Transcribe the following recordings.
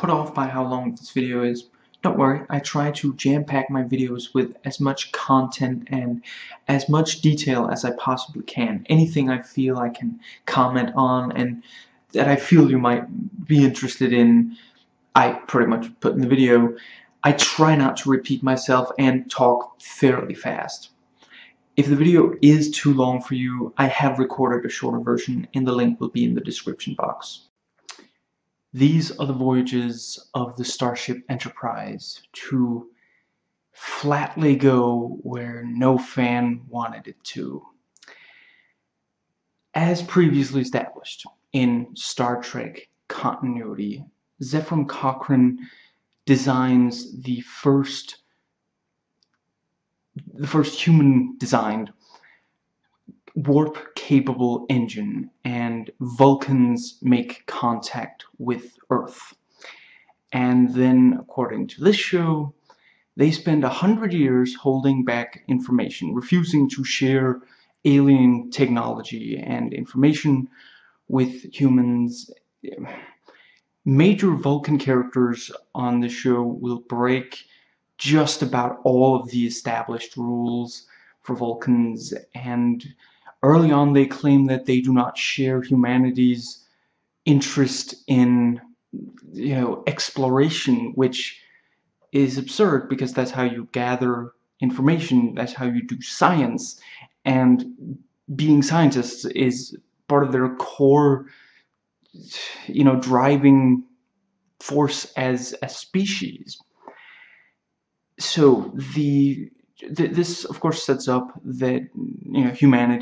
put off by how long this video is. Don't worry, I try to jam-pack my videos with as much content and as much detail as I possibly can. Anything I feel I can comment on and that I feel you might be interested in, I pretty much put in the video. I try not to repeat myself and talk fairly fast. If the video is too long for you, I have recorded a shorter version and the link will be in the description box. These are the voyages of the Starship Enterprise to flatly go where no fan wanted it to. As previously established in Star Trek continuity, Zefram Cochrane designs the first human-designed warp-capable engine, and Vulcans make contact with Earth. And then, according to this show, they spend 100 years holding back information, refusing to share alien technology and information with humans. Major Vulcan characters on the show will break just about all of the established rules for Vulcans, and early on they claim that they do not share humanity's interest in, exploration, which is absurd because that's how you gather information, that's how you do science, and being scientists is part of their core, driving force as a species. So this of course sets up that human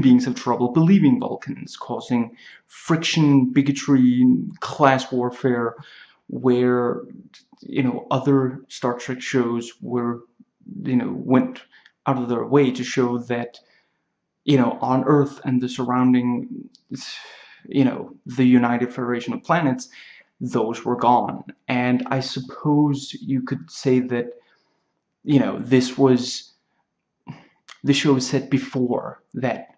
beings have trouble believing Vulcans, causing friction, bigotry, class warfare, where other Star Trek shows were went out of their way to show that on Earth and the surrounding the United Federation of Planets, those were gone. And I suppose you could say that the show was set before that,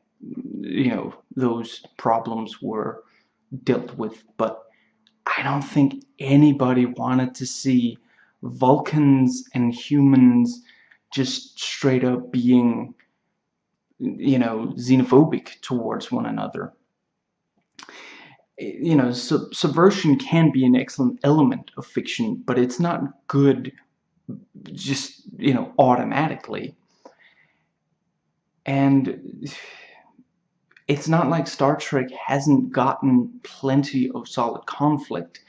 those problems were dealt with, but I don't think anybody wanted to see Vulcans and humans just straight up being, xenophobic towards one another. Subversion can be an excellent element of fiction, but it's not good just automatically. And it's not like Star Trek hasn't gotten plenty of solid conflict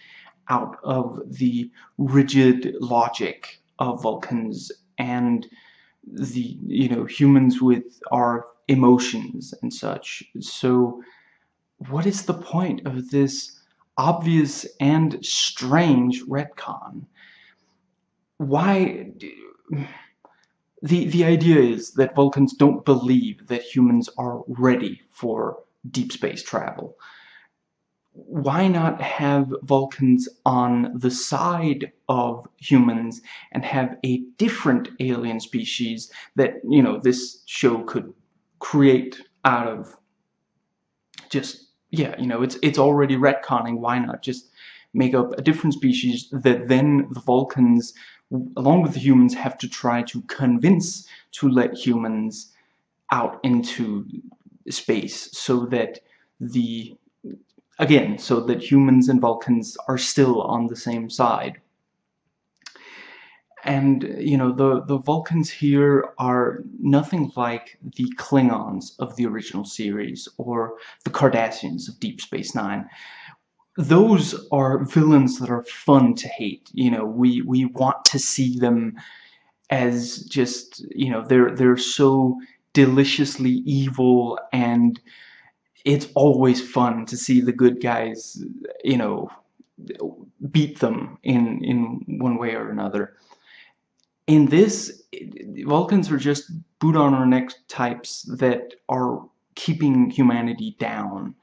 out of the rigid logic of Vulcans and the humans with our emotions and such. So what is the point of this obvious and strange retcon? Why the idea is that Vulcans don't believe that humans are ready for deep space travel. Why not have Vulcans on the side of humans and have a different alien species that this show could create out of just it's already retconning. Why not just make up a different species that then the Vulcans, along with the humans, have to try to convince to let humans out into space, so that so that humans and Vulcans are still on the same side. And the Vulcans here are nothing like the Klingons of the original series or the Cardassians of Deep Space Nine. Those are villains that are fun to hate. We want to see them as just, they're so deliciously evil, and it's always fun to see the good guys, beat them in one way or another. In this, Vulcans are just boot on our neck types that are keeping humanity down.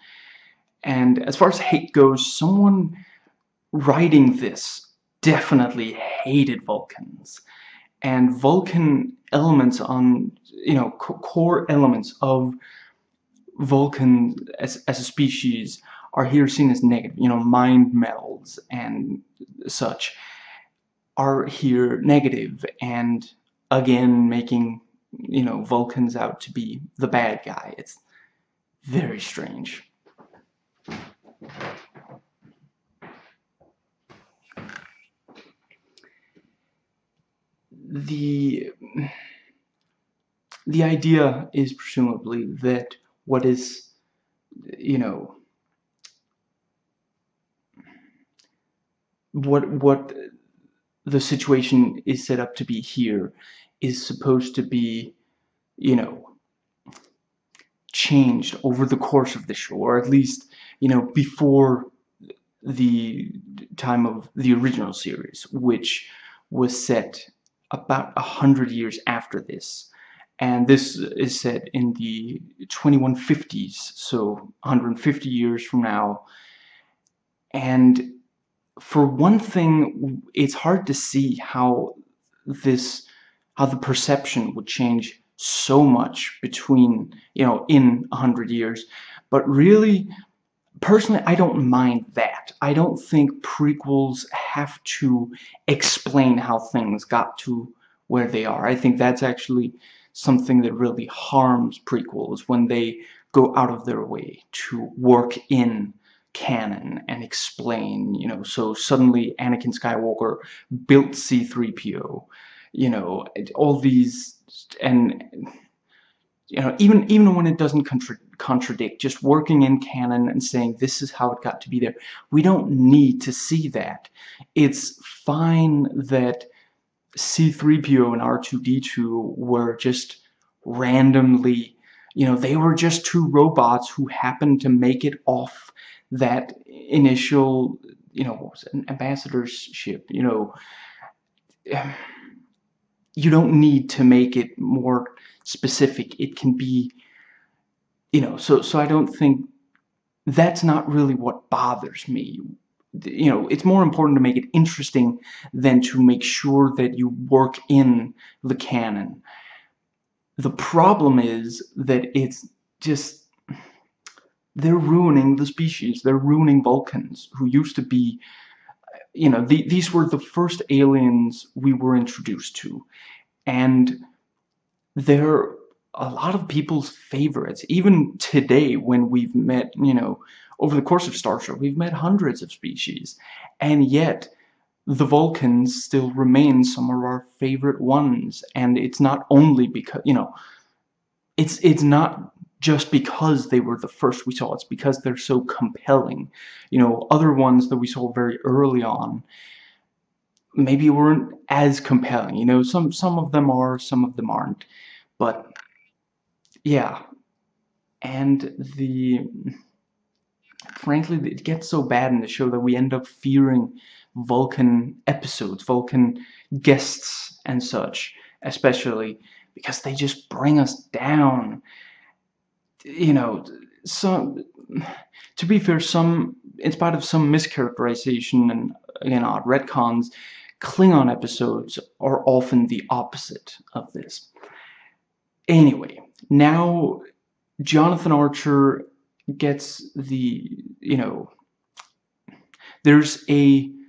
And as far as hate goes, someone writing this definitely hated Vulcans. And Vulcan elements on, core elements of Vulcan as a species are here seen as negative, you know, mind melds and such are here negative, and again making, you know, Vulcans out to be the bad guy. It's very strange. The idea is presumably that what is, you know, what the situation is set up to be here is supposed to be, you know, changed over the course of the show, or at least, you know, before the time of the original series, which was set about 100 years after this. And this is set in the 2150s, so 150 years from now. And for one thing, it's hard to see how the perception would change so much between, you know, in 100 years. But really, personally, I don't mind that. I don't think prequels have to explain how things got to where they are. I think that's actually something that really harms prequels, when they go out of their way to work in canon and explain, you know, so suddenly Anakin Skywalker built C-3PO, you know, all these, and, you know, even when it doesn't contradict, just working in canon and saying this is how it got to be there. We don't need to see that. It's fine that C-3PO and R2-D2 were just randomly, you know, they were just two robots who happened to make it off that initial, you know, what was it, an ambassador's ship, you know. You don't need to make it more specific. It can be, you know, so I don't think that's not really what bothers me. You know, it's more important to make it interesting than to make sure that you work in the canon. The problem is that it's just, they're ruining the species. They're ruining Vulcans, who used to be, you know, these were the first aliens we were introduced to. And they're a lot of people's favorites. Even today, when we've met, you know, over the course of Star Trek, we've met hundreds of species, and yet the Vulcans still remain some of our favorite ones. And it's not only because, you know, it's not just because they were the first we saw, it's because they're so compelling. You know, other ones that we saw very early on maybe weren't as compelling. You know, some of them are, some of them aren't. But yeah, and frankly, it gets so bad in the show that we end up fearing Vulcan episodes, Vulcan guests and such, especially, because they just bring us down. You know, to be fair, in spite of some mischaracterization and, again, odd retcons, Klingon episodes are often the opposite of this. Anyway, now Jonathan Archer gets the, you know, there's an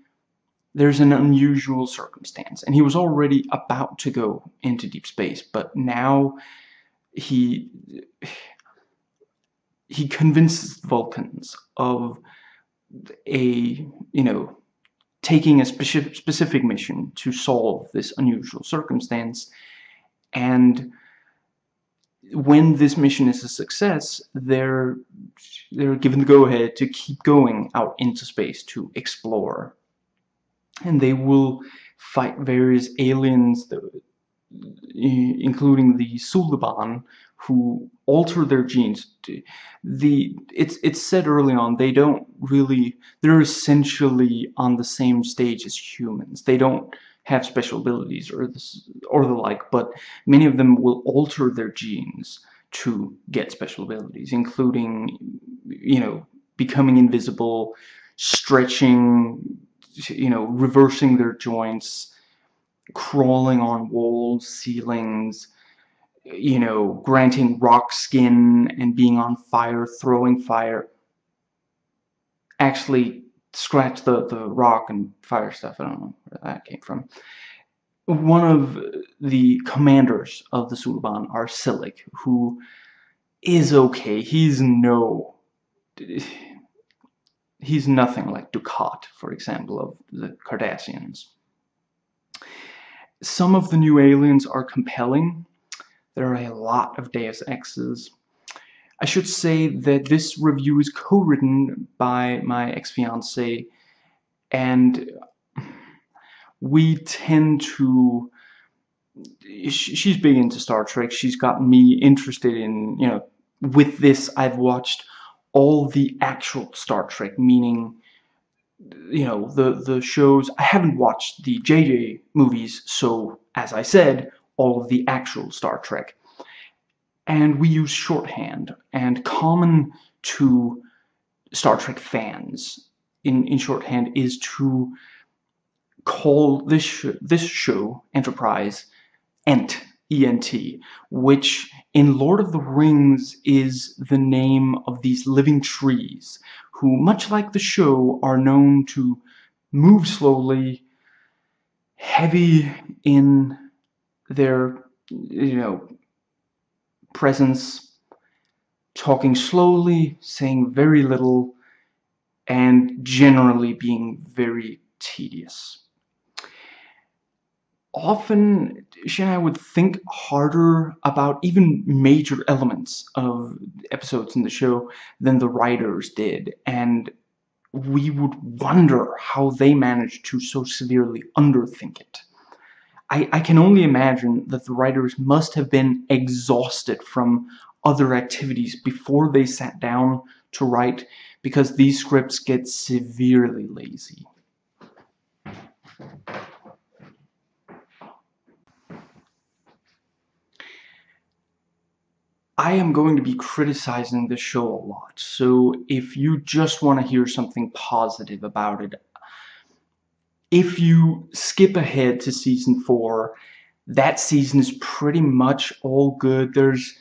unusual circumstance, and he was already about to go into deep space, but now he convinces Vulcans of you know, taking a specific mission to solve this unusual circumstance. And when this mission is a success, they're given the go-ahead to keep going out into space to explore, and they will fight various aliens, including the Suliban, who alter their genes. It's said early on they don't really, they're essentially on the same stage as humans. They don't have special abilities or the like, but many of them will alter their genes to get special abilities, including, you know, becoming invisible, stretching, you know, reversing their joints, crawling on walls, ceilings, you know, granting rock skin and being on fire, throwing fire. actually scratch the rock and fire stuff. I don't know where that came from. One of the commanders of the Suliban, Arcelic, who is okay. He's nothing like Dukat, for example, of the Cardassians. Some of the new aliens are compelling. There are a lot of Deus Exes. I should say that this review is co-written by my ex-fiancée, and we tend to... She's big into Star Trek. She's got me interested in, you know, with this I've watched all the actual Star Trek, meaning, you know, the shows. I haven't watched the JJ movies, so, as I said, all of the actual Star Trek. And we use shorthand, and common to Star Trek fans in shorthand is to call this show, Enterprise, Ent, E-N-T, which in Lord of the Rings is the name of these living trees, who, much like the show, are known to move slowly, heavy in their, you know, presence, talking slowly, saying very little, and generally being very tedious. Often, she and I would think harder about even major elements of episodes in the show than the writers did, and we would wonder how they managed to so severely underthink it. I can only imagine that the writers must have been exhausted from other activities before they sat down to write, because these scripts get severely lazy. I am going to be criticizing this show a lot, so if you just want to hear something positive about it, if you skip ahead to season 4, that season is pretty much all good. There's,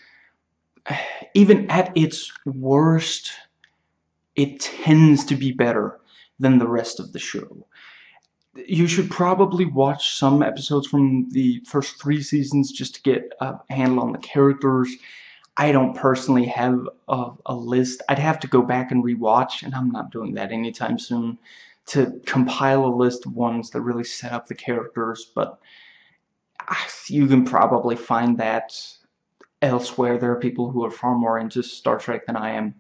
even at its worst, it tends to be better than the rest of the show. You should probably watch some episodes from the first 3 seasons just to get a handle on the characters. I don't personally have a list. I'd have to go back and rewatch, and I'm not doing that anytime soon, to compile a list of ones that really set up the characters, but you can probably find that elsewhere. There are people who are far more into Star Trek than I am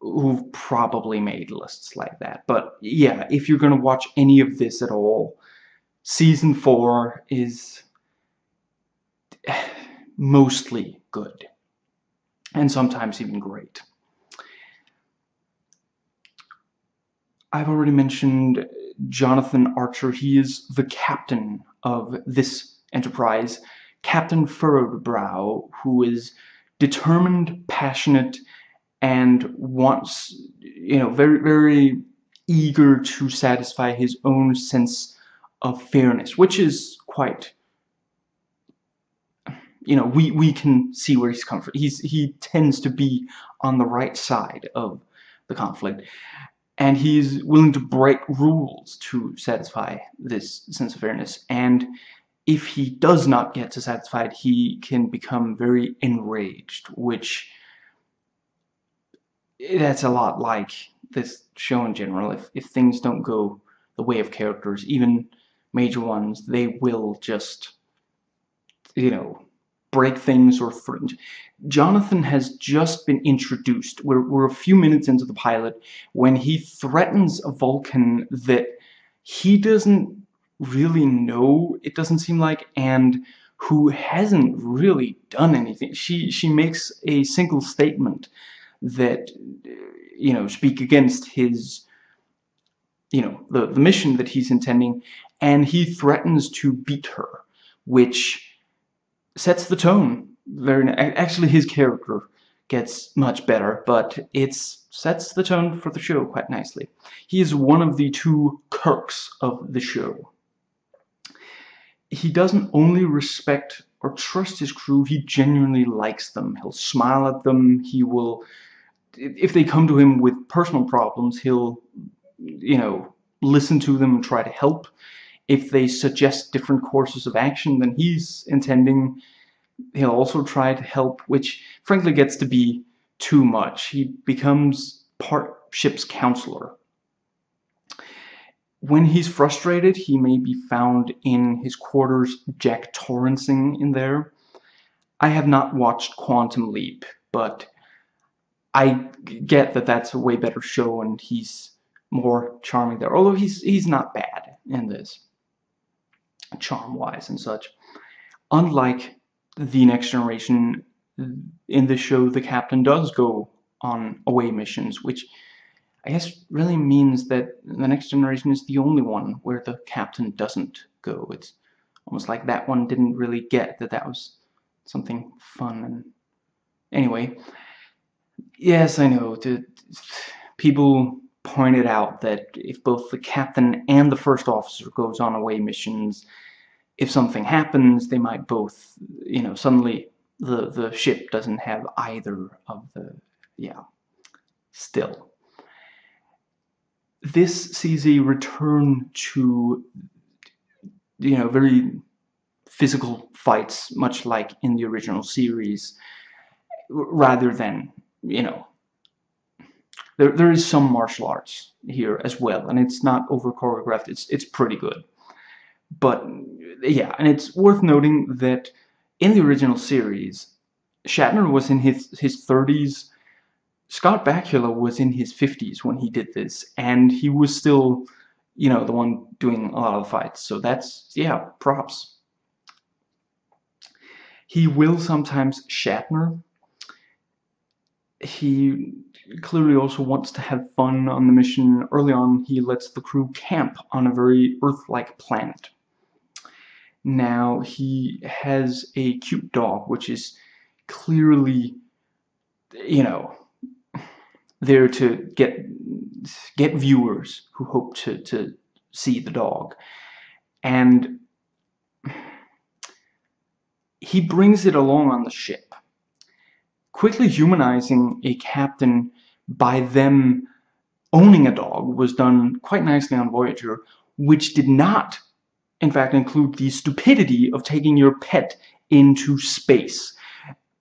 who've probably made lists like that. But yeah, if you're going to watch any of this at all, Season 4 is mostly good, and sometimes even great. I've already mentioned Jonathan Archer. He is the captain of this Enterprise, Captain Furrowbrow, who is determined, passionate, and wants, you know, very, very eager to satisfy his own sense of fairness, which is quite, you know, we can see where he's come from. He tends to be on the right side of the conflict. And he's willing to break rules to satisfy this sense of fairness. And if he does not get satisfied, he can become very enraged, which, that's a lot like this show in general. If things don't go the way of characters, even major ones, they will just, you know, break things or threaten. Jonathan has just been introduced. We're a few minutes into the pilot when he threatens a Vulcan that he doesn't really know, it doesn't seem like, and who hasn't really done anything. She makes a single statement that, you know, speak against his, you know, the mission that he's intending, and he threatens to beat her, which sets the tone. Very actually, his character gets much better, but it sets the tone for the show quite nicely. He is one of the 2 Kirks of the show. He doesn't only respect or trust his crew, he genuinely likes them. He'll smile at them, he will if they come to him with personal problems, he'll, you know, listen to them and try to help. If they suggest different courses of action than he's intending, he'll also try to help, which frankly gets to be too much. He becomes part ship's counselor. When he's frustrated, he may be found in his quarters Jack Torrancing in there. I have not watched Quantum Leap, but I get that that's a way better show and he's more charming there, although he's not bad in this, charm-wise and such. Unlike The Next Generation, in this show the captain does go on away missions, which I guess really means that The Next Generation is the only one where the captain doesn't go. It's almost like that one didn't really get that that was something fun. And anyway, yes, I know, people pointed out that if both the captain and the first officer goes on away missions, if something happens, they might both, you know, suddenly the ship doesn't have either of the, yeah, still. This sees a return to, you know, very physical fights, much like in the original series, rather than, you know, there is some martial arts here as well, and it's not over choreographed. It's pretty good, but yeah, and it's worth noting that in the original series, Shatner was in his 30s. Scott Bakula was in his 50s when he did this, and he was still, you know, the one doing a lot of the fights, so that's, yeah, props. He will sometimes Shatner. He clearly also wants to have fun on the mission. Early on, he lets the crew camp on a very Earth-like planet. Now, he has a cute dog, which is clearly, you know, there to get viewers who hope to see the dog, and he brings it along on the ship, quickly humanizing a captain by them owning a dog. Was done quite nicely on Voyager, which did not, in fact, include the stupidity of taking your pet into space.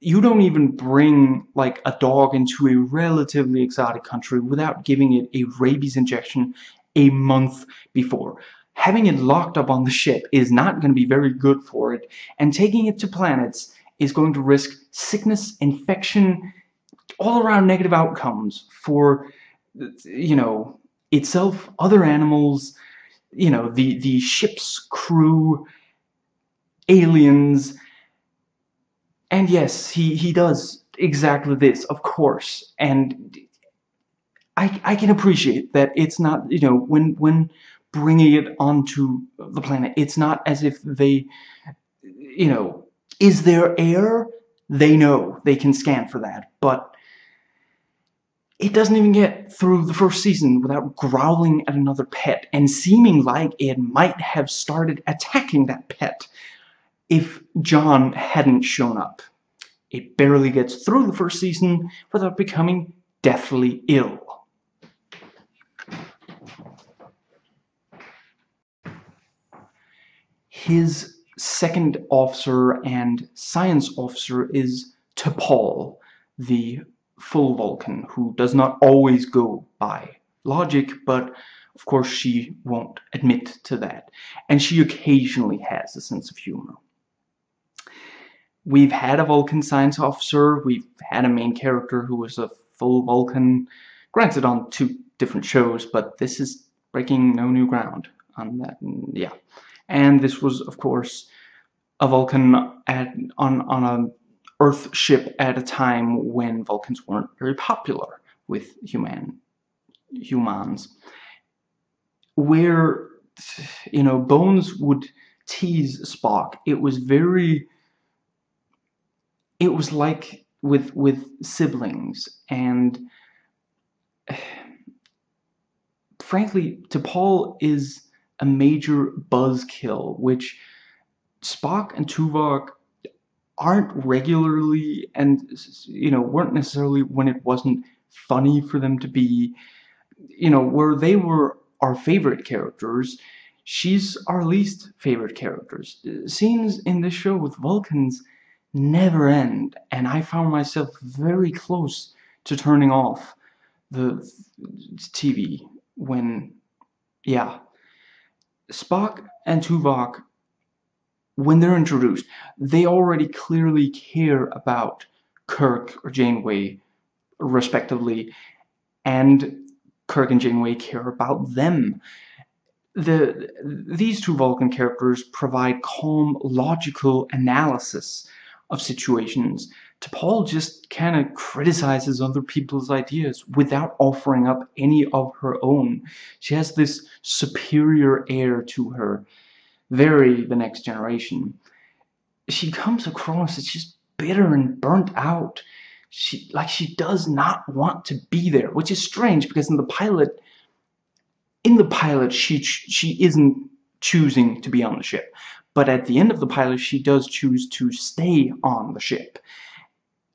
You don't even bring, like, a dog into a relatively exotic country without giving it a rabies injection a month before. Having it locked up on the ship is not going to be very good for it, and taking it to planets is going to risk sickness, infection, all-around negative outcomes for, you know, itself, other animals, you know, the ship's crew, aliens. And yes, he does exactly this, of course, and I can appreciate that it's not, you know, when bringing it onto the planet, it's not as if they, you know, is there air? They know, they can scan for that, but it doesn't even get through the first season without growling at another pet and seeming like it might have started attacking that pet if John hadn't shown up. It barely gets through the first season without becoming deathly ill. His second officer and science officer is T'Pol, the full Vulcan, who does not always go by logic, but of course she won't admit to that. And she occasionally has a sense of humor. We've had a Vulcan science officer, we've had a main character who was a full Vulcan, granted on two different shows, but this is breaking no new ground on that, yeah. And this was, of course, a Vulcan on an Earth ship at a time when Vulcans weren't very popular with humans. Where, you know, Bones would tease Spock, it was very... It was like with siblings, and frankly, T'Pol is a major buzzkill, which Spock and Tuvok aren't regularly, and, you know, weren't necessarily when it wasn't funny for them to be, you know, where they were our favorite characters, she's our least favorite characters. Scenes in this show with Vulcans never end, and I found myself very close to turning off the TV when, yeah. Spock and Tuvok, when they're introduced, they already clearly care about Kirk or Janeway, respectively, and Kirk and Janeway care about them. These two Vulcan characters provide calm, logical analysis of situations. T'Pol just kind of criticizes other people's ideas without offering up any of her own. She has this superior air to her. Very The Next Generation. She comes across as just bitter and burnt out. She does not want to be there, which is strange because in the pilot she isn't choosing to be on the ship. But at the end of the pilot, she does choose to stay on the ship.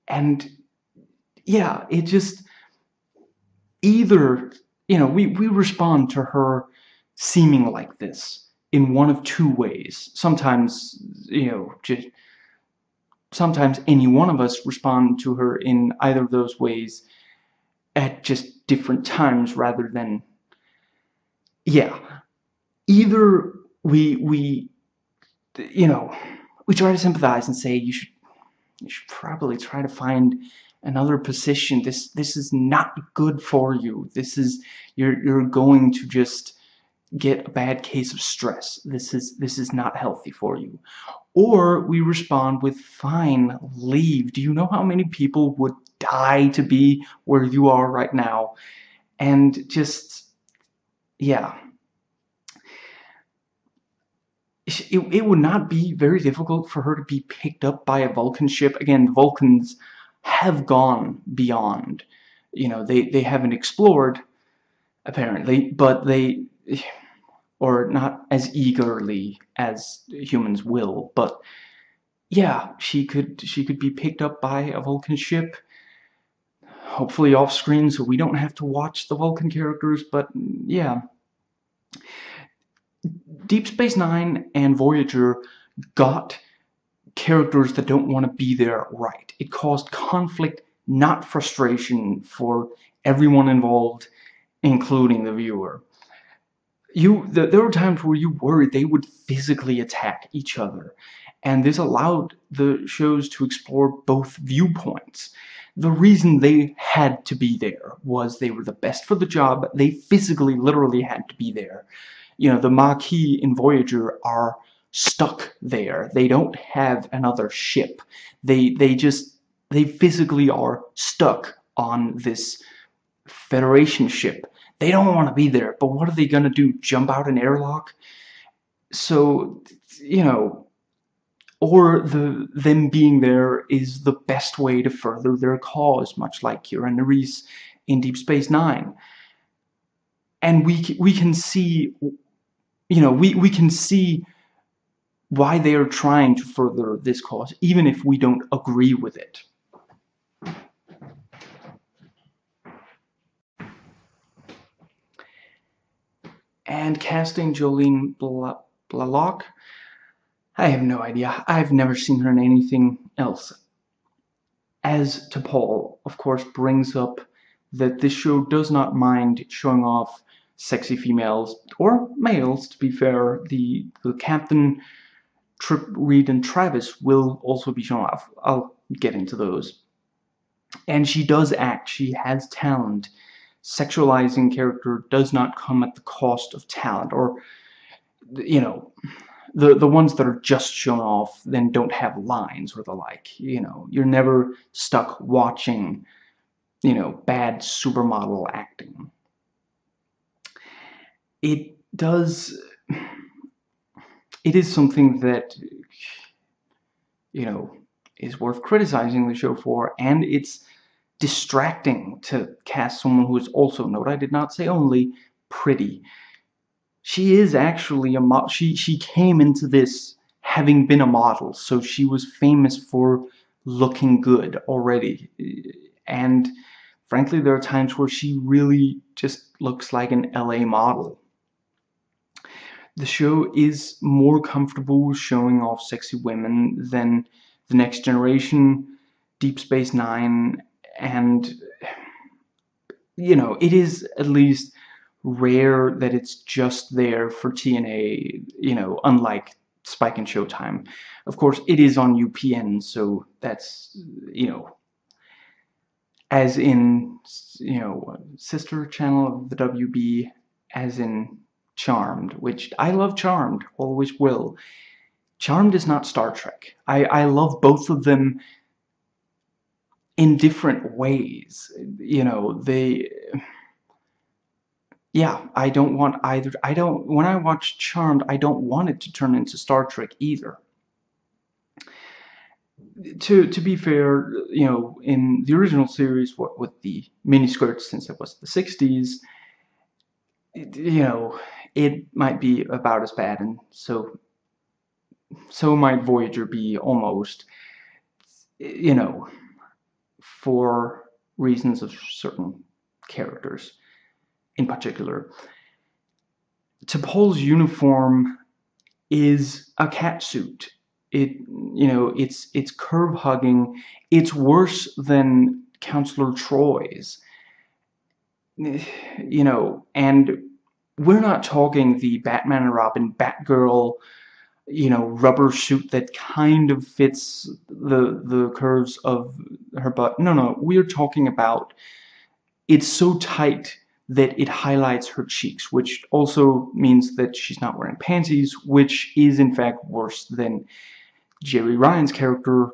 And yeah, it just, either, you know, we respond to her seeming like this in one of two ways. Sometimes, you know, just sometimes any one of us respond to her in either of those ways at just different times rather than, yeah. Either we you know, we try to sympathize and say, you should probably try to find another position. This is not good for you. This is, you're going to just get a bad case of stress. This is not healthy for you. Or we respond with, fine, leave. Do you know how many people would die to be where you are right now? And just, yeah. It would not be very difficult for her to be picked up by a Vulcan ship. Again, the Vulcans have gone beyond. You know, they haven't explored, apparently, but they, or not as eagerly as humans will. But yeah, she could be picked up by a Vulcan ship, hopefully off screen, so we don't have to watch the Vulcan characters. But yeah. Deep Space Nine and Voyager got characters that don't want to be there right. It caused conflict, not frustration, for everyone involved, including the viewer. There were times where you worried they would physically attack each other, and this allowed the shows to explore both viewpoints. The reason they had to be there was they were the best for the job. They physically, literally had to be there. You know, the Maquis in Voyager are stuck there. They don't have another ship. They physically are stuck on this Federation ship. They don't want to be there, but what are they going to do? Jump out an airlock? So, you know, or them being there is the best way to further their cause, much like Kira Nerys in Deep Space Nine. And we can see, you know, we can see why they are trying to further this cause, even if we don't agree with it. And casting Jolene Blalock, I have no idea. I've never seen her in anything else. As T'Pol, of course, brings up that this show does not mind showing off sexy females, or males, to be fair. The captain, Trip, Reed, and Travis will also be shown off. I'll get into those. And she does act. She has talent. Sexualizing character does not come at the cost of talent. Or, you know, the ones that are just shown off then don't have lines or the like. You know, you're never stuck watching, you know, bad supermodel acting. It is something that, you know, is worth criticizing the show for, and it's distracting to cast someone who is also, note I did not say only, pretty. She is actually a model. She came into this having been a model, so she was famous for looking good already. And Frankly, there are times where she really just looks like an LA model. The show is more comfortable showing off sexy women than The Next Generation, Deep Space Nine, and, you know, it is at least rare that it's just there for TNA, you know, unlike Spike and Showtime. Of course, it is on UPN, so that's, you know, as in, you know, sister channel of the WB, as in Charmed, which I love Charmed, always will. Charmed is not Star Trek. I love both of them in different ways. You know, they... Yeah, I don't want either. I don't... When I watch Charmed, I don't want it to turn into Star Trek either. To be fair, you know, in the original series, what with the miniskirts, since it was the 60s, you know, it might be about as bad, and so might Voyager be almost, you know, for reasons of certain characters in particular. T'Pol's uniform is a catsuit. It, you know, it's curve hugging. It's worse than Counselor Troy's. You know, and we're not talking the Batman and Robin, Batgirl, you know, rubber suit that kind of fits the curves of her butt. No, we're talking about it's so tight that it highlights her cheeks, which also means that she's not wearing panties, which is in fact worse than Jerry Ryan's character,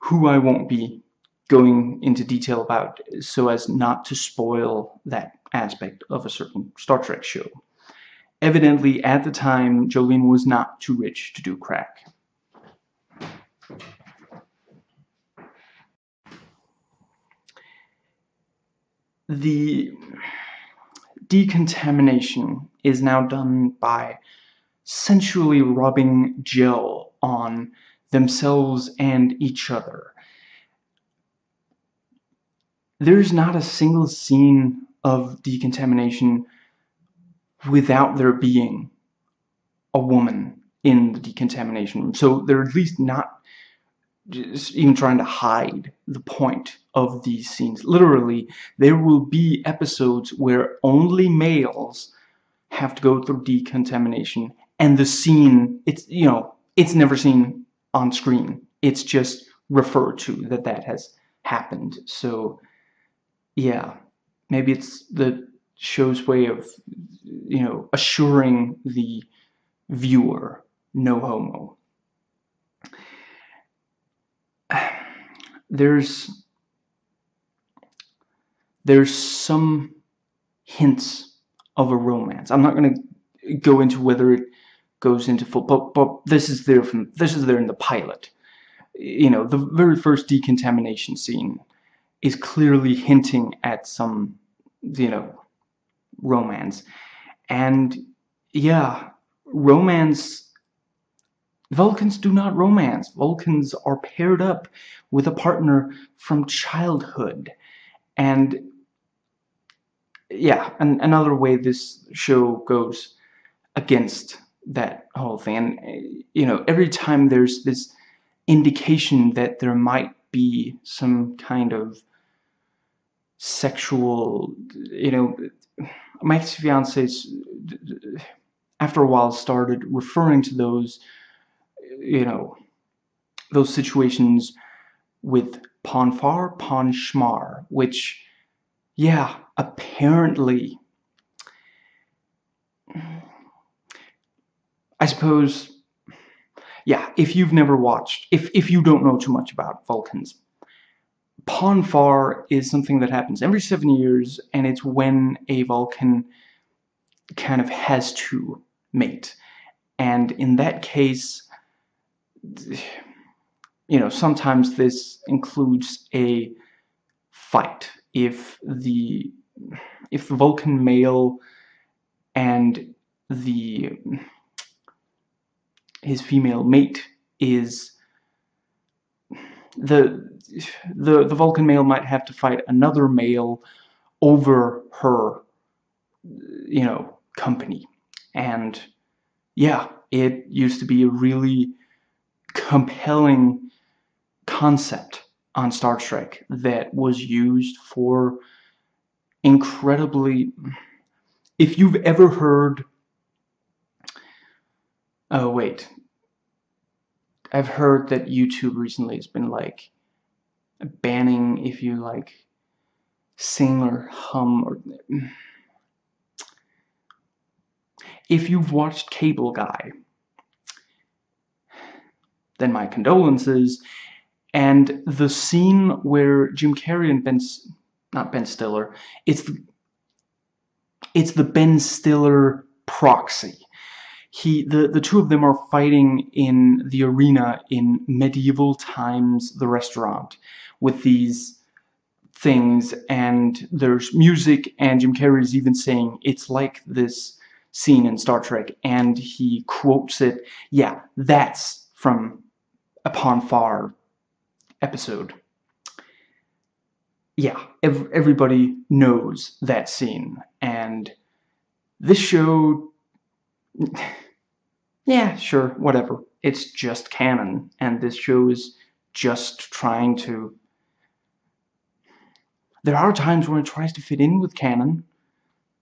who I won't be going into detail about so as not to spoil that aspect of a certain Star Trek show. Evidently, at the time, Jolene was not too rich to do crack. The decontamination is now done by sensually rubbing gel on themselves and each other. There's not a single scene of decontamination without there being a woman in the decontamination room. So they're at least not just even trying to hide the point of these scenes. Literally, there will be episodes where only males have to go through decontamination, and the scene, it's, you know, it's never seen on screen. It's just referred to that has happened. So... yeah, maybe it's the show's way of, you know, assuring the viewer, no homo. There's some hints of a romance. I'm not going to go into whether it goes into full, but this is there in the pilot. You know, the very first decontamination scene is clearly hinting at some, you know, romance. And yeah, romance... Vulcans do not romance. Vulcans are paired up with a partner from childhood. And yeah, and another way this show goes against that whole thing. And, you know, every time there's this indication that there might be some kind of sexual, you know, my ex-fiancés after a while started referring to those, you know, those situations with Pon farr, Pon schmar, which, yeah, apparently, I suppose, yeah, if you've never watched, if you don't know too much about Vulcans, Pon farr is something that happens every 7 years, and it's when a Vulcan kind of has to mate. And in that case, you know, sometimes this includes a fight. If the Vulcan male and his female mate is the Vulcan male might have to fight another male over her, you know, company. And yeah, it used to be a really compelling concept on Star Trek that was used for incredibly... If you've ever heard... Oh, wait. I've heard that YouTube recently has been, like, banning if you, like, sing or hum or... If you've watched Cable Guy, then my condolences. And the scene where Jim Carrey and not Ben Stiller, it's the Ben Stiller proxy. The two of them are fighting in the arena in medieval times, the restaurant, with these things, and there's music, and Jim Carrey's even saying, it's like this scene in Star Trek, and he quotes it. Yeah, that's from a Pon Farr episode. Yeah, everybody knows that scene, and this show... Yeah, sure, whatever. It's just canon, and this show is just trying to... There are times when it tries to fit in with canon,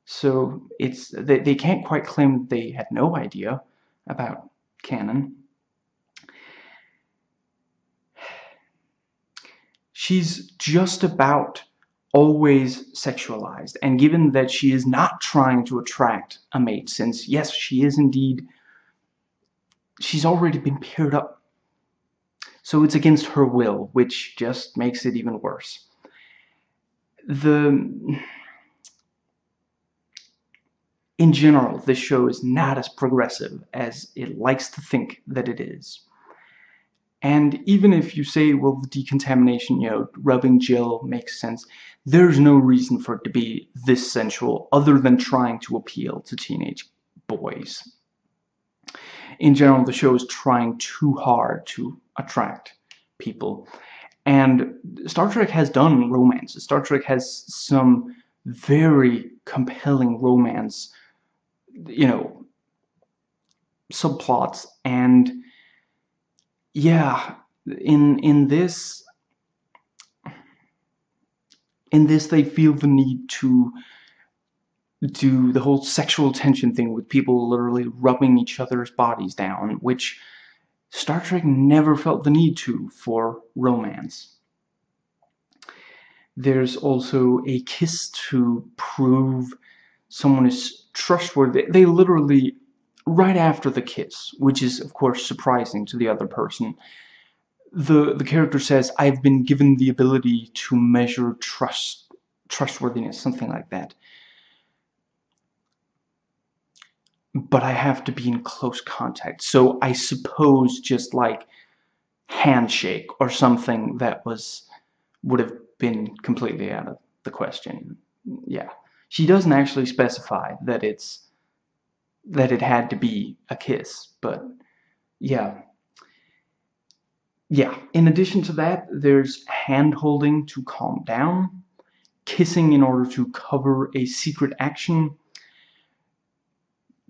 so it's they can't quite claim that they had no idea about canon. She's just about always sexualized, and given that she is not trying to attract a mate, since, yes, she is indeed... She's already been paired up. So it's against her will, which just makes it even worse. In general, this show is not as progressive as it likes to think that it is. And even if you say, well, the decontamination, you know, rubbing gel makes sense, there's no reason for it to be this sensual other than trying to appeal to teenage boys. In general, the show is trying too hard to attract people. And Star Trek has done romances. Star Trek has some very compelling romance, you know, subplots, and... Yeah, in this they feel the need to do the whole sexual tension thing with people literally rubbing each other's bodies down, which Star Trek never felt the need to for romance. There's also a kiss to prove someone is trustworthy. They literally... Right after the kiss, which is, of course, surprising to the other person, the character says, I've been given the ability to measure trustworthiness, something like that. But I have to be in close contact. So I suppose just like handshake or something that would have been completely out of the question. Yeah. She doesn't actually specify that it's... that it had to be a kiss, but yeah. Yeah, in addition to that, there's hand-holding to calm down, kissing in order to cover a secret action.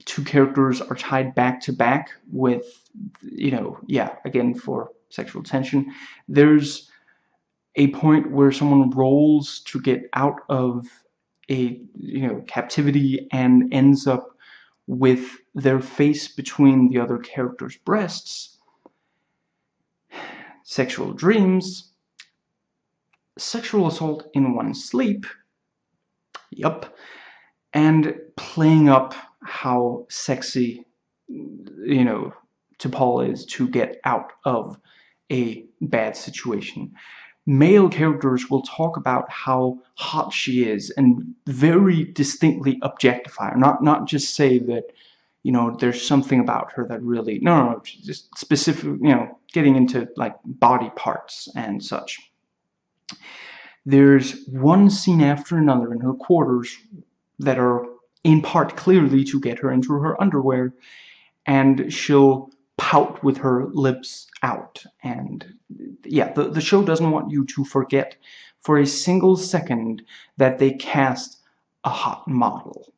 Two characters are tied back-to-back with, you know, yeah, again, for sexual tension. There's a point where someone rolls to get out of a, you know, captivity and ends up with their face between the other character's breasts, sexual dreams, sexual assault in one's sleep, yup, and playing up how sexy, you know, T'Pol is to get out of a bad situation. Male characters will talk about how hot she is and very distinctly objectify her. Not just say that, you know, there's something about her that really... No, just specific, you know, getting into, like, body parts and such. There's one scene after another in her quarters that are in part clearly to get her into her underwear, and she'll pout with her lips out. And yeah, the show doesn't want you to forget for a single second that they cast a hot model.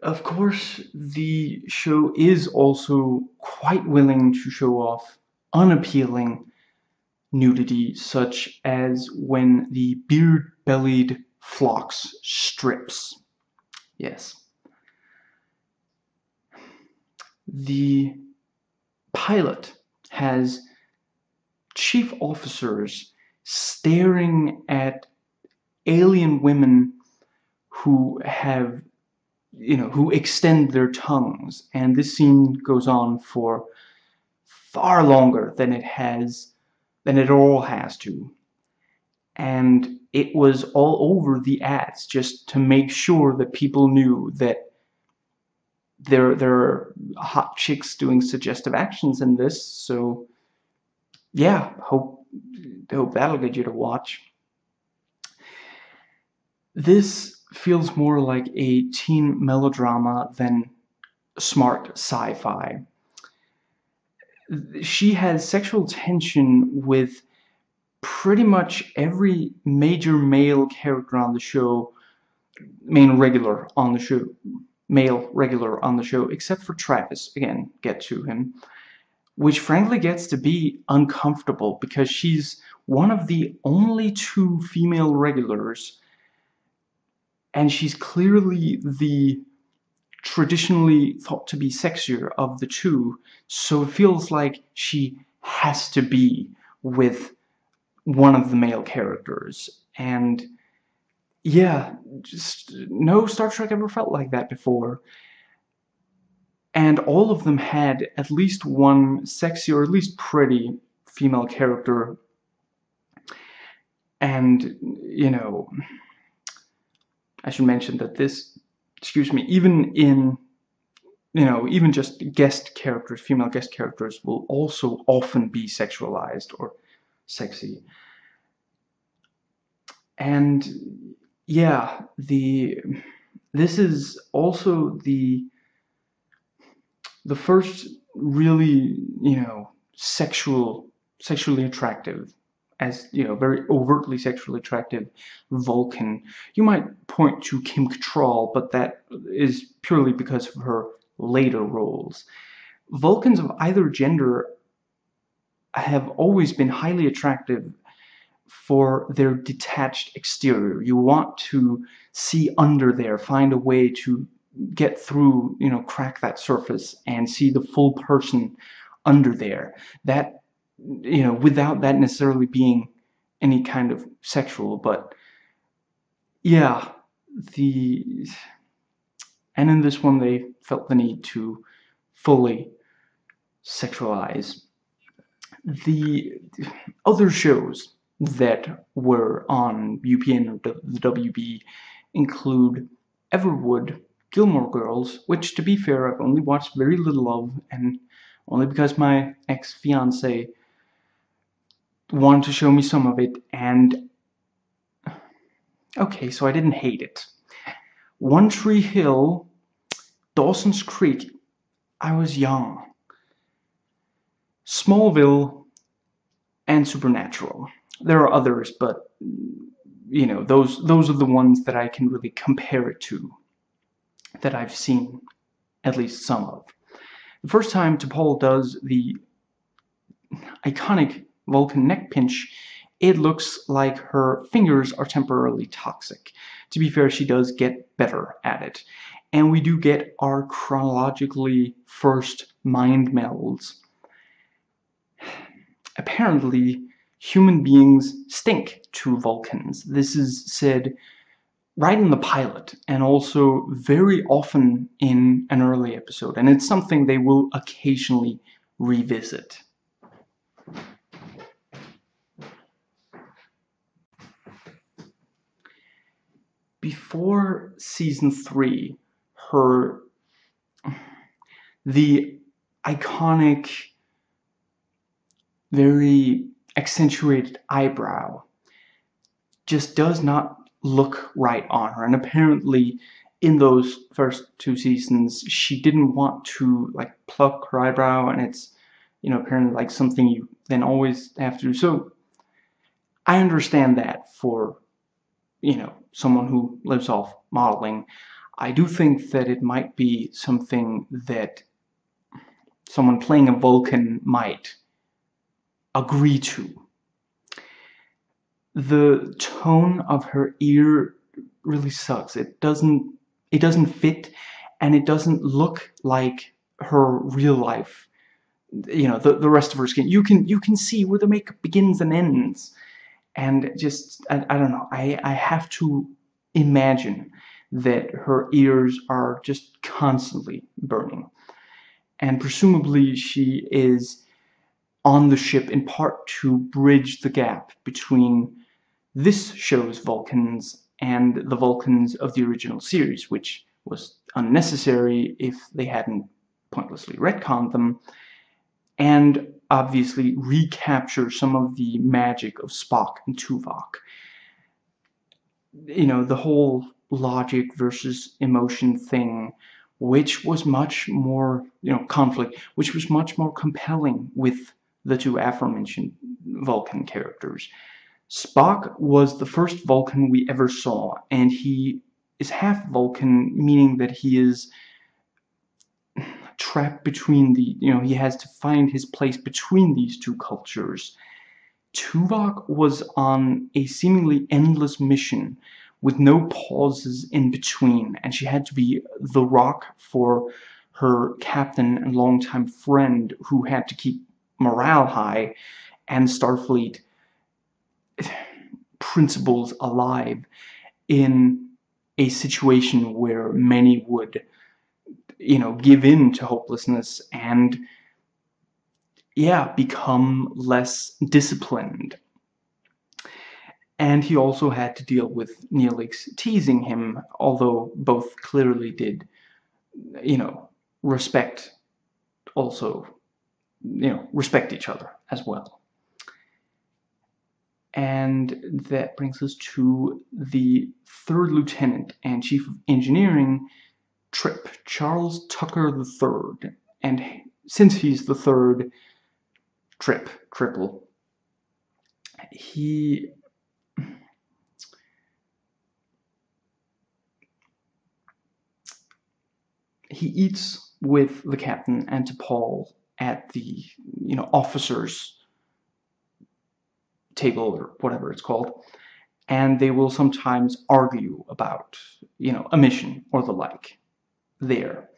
Of course, the show is also quite willing to show off unappealing nudity, such as when the beard-bellied Phlox strips. Yes. The pilot has chief officers staring at alien women who have, who extend their tongues, and this scene goes on for far longer than it has, than it all has to. And it was all over the ads just to make sure that people knew that there are hot chicks doing suggestive actions in this. So yeah, hope that'll get you to watch. This feels more like a teen melodrama than smart sci-fi. She has sexual tension with pretty much every major male character on the show, male regular on the show, except for Travis. Again, get to him. Which frankly gets to be uncomfortable because she's one of the only two female regulars, and she's clearly the traditionally thought to be sexier of the two, so it feels like she has to be with one of the male characters. And yeah, just no Star Trek ever felt like that before. And all of them had at least one sexy or at least pretty female character. And, I should mention that this, even in, even just guest characters, female guest characters will also often be sexualized or sexy. And yeah, this is also the first really, sexually attractive, as very overtly sexually attractive Vulcan. You might point to Kim Cattrall, but that is purely because of her later roles. Vulcans of either gender have always been highly attractive for their detached exterior. You want to see under there, find a way to get through, crack that surface and see the full person under there. That, without that necessarily being any kind of sexual, but yeah, and in this one they felt the need to fully sexualize. The other shows that were on UPN or the WB include Everwood, Gilmore Girls, which to be fair I've only watched very little of, and only because my ex-fiance wanted to show me some of it, and okay, so I didn't hate it. One Tree Hill, Dawson's Creek, I was young, Smallville, and Supernatural. There are others, but those are the ones that I can really compare it to, that I've seen at least some of. The first time T'Pol does the iconic Vulcan neck pinch, it looks like her fingers are temporarily toxic. To be fair, she does get better at it. And we do get our chronologically first mind melds. Apparently, human beings stink to Vulcans. This is said right in the pilot, and also very often in an early episode, and it's something they will occasionally revisit. Before season 3, the iconic, very accentuated eyebrow just does not look right on her. And apparently in those first two seasons, she didn't want to like pluck her eyebrow, and it's, you know, apparently like something you then always have to do. So I understand that for, you know, someone who lives off modeling. I do think that it might be something that someone playing a Vulcan might agree to. The tone of her ear really sucks. It doesn't fit, and it doesn't look like her real life, you know, the rest of her skin. You can see where the makeup begins and ends. And just, I don't know, I have to imagine that her ears are just constantly burning. And presumably she is on the ship in part to bridge the gap between this show's Vulcans and the Vulcans of the original series, which was unnecessary if they hadn't pointlessly retconned them, and obviously recapture some of the magic of Spock and Tuvok. You know, the whole logic versus emotion thing, which was much more, you know, conflict, which was much more compelling with the two aforementioned Vulcan characters. Spock was the first Vulcan we ever saw, and he is half Vulcan, meaning that he is trapped between the, you know, he has to find his place between these two cultures. Tuvok was on a seemingly endless mission with no pauses in between, and she had to be the rock for her captain and longtime friend who had to keep morale high and Starfleet principles alive in a situation where many would, you know, give in to hopelessness and, yeah, become less disciplined. And he also had to deal with Neelix teasing him, although both clearly did, you know, respect also, you know, respect each other as well. And that brings us to the third lieutenant and chief of engineering, Trip Charles Tucker III. And since he's the third Trip, Triple, he eats with the captain and T'Pol at the, you know, officers' table or whatever it's called, and they will sometimes argue about, you know, a mission or the like. There,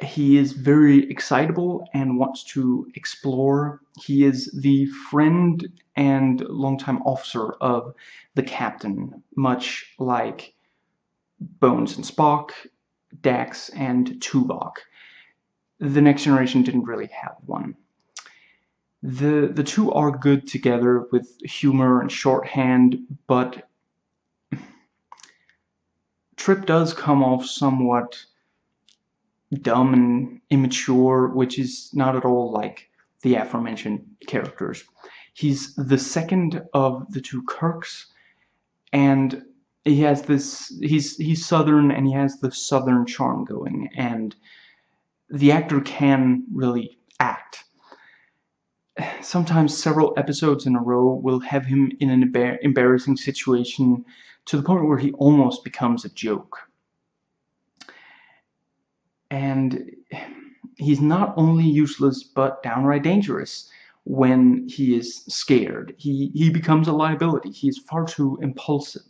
he is very excitable and wants to explore. He is the friend and longtime officer of the captain, much like Bones and Spock, Dax and Tuvok. The Next Generation didn't really have one. The two are good together with humor and shorthand, but Trip does come off somewhat dumb and immature, which is not at all like the aforementioned characters. He's the second of the two Kirks, and he has this, he's Southern, and he has the Southern charm going, and the actor can really act. Sometimes several episodes in a row will have him in an embarrassing situation to the point where he almost becomes a joke. And he's not only useless, but downright dangerous when he is scared. He becomes a liability. He is far too impulsive.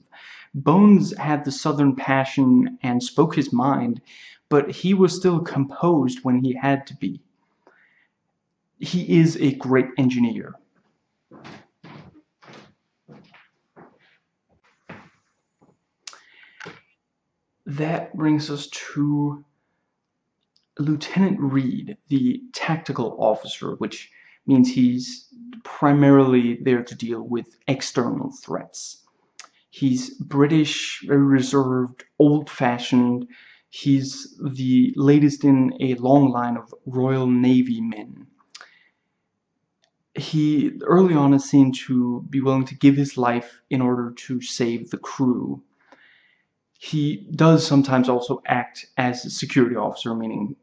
Bones had the Southern passion and spoke his mind, but he was still composed when he had to be. He is a great engineer. That brings us to Lieutenant Reed, the tactical officer, which means he's primarily there to deal with external threats. He's British, very reserved, old-fashioned. He's the latest in a long line of Royal Navy men. he early on is seen to be willing to give his life in order to save the crew. He does sometimes also act as a security officer, meaning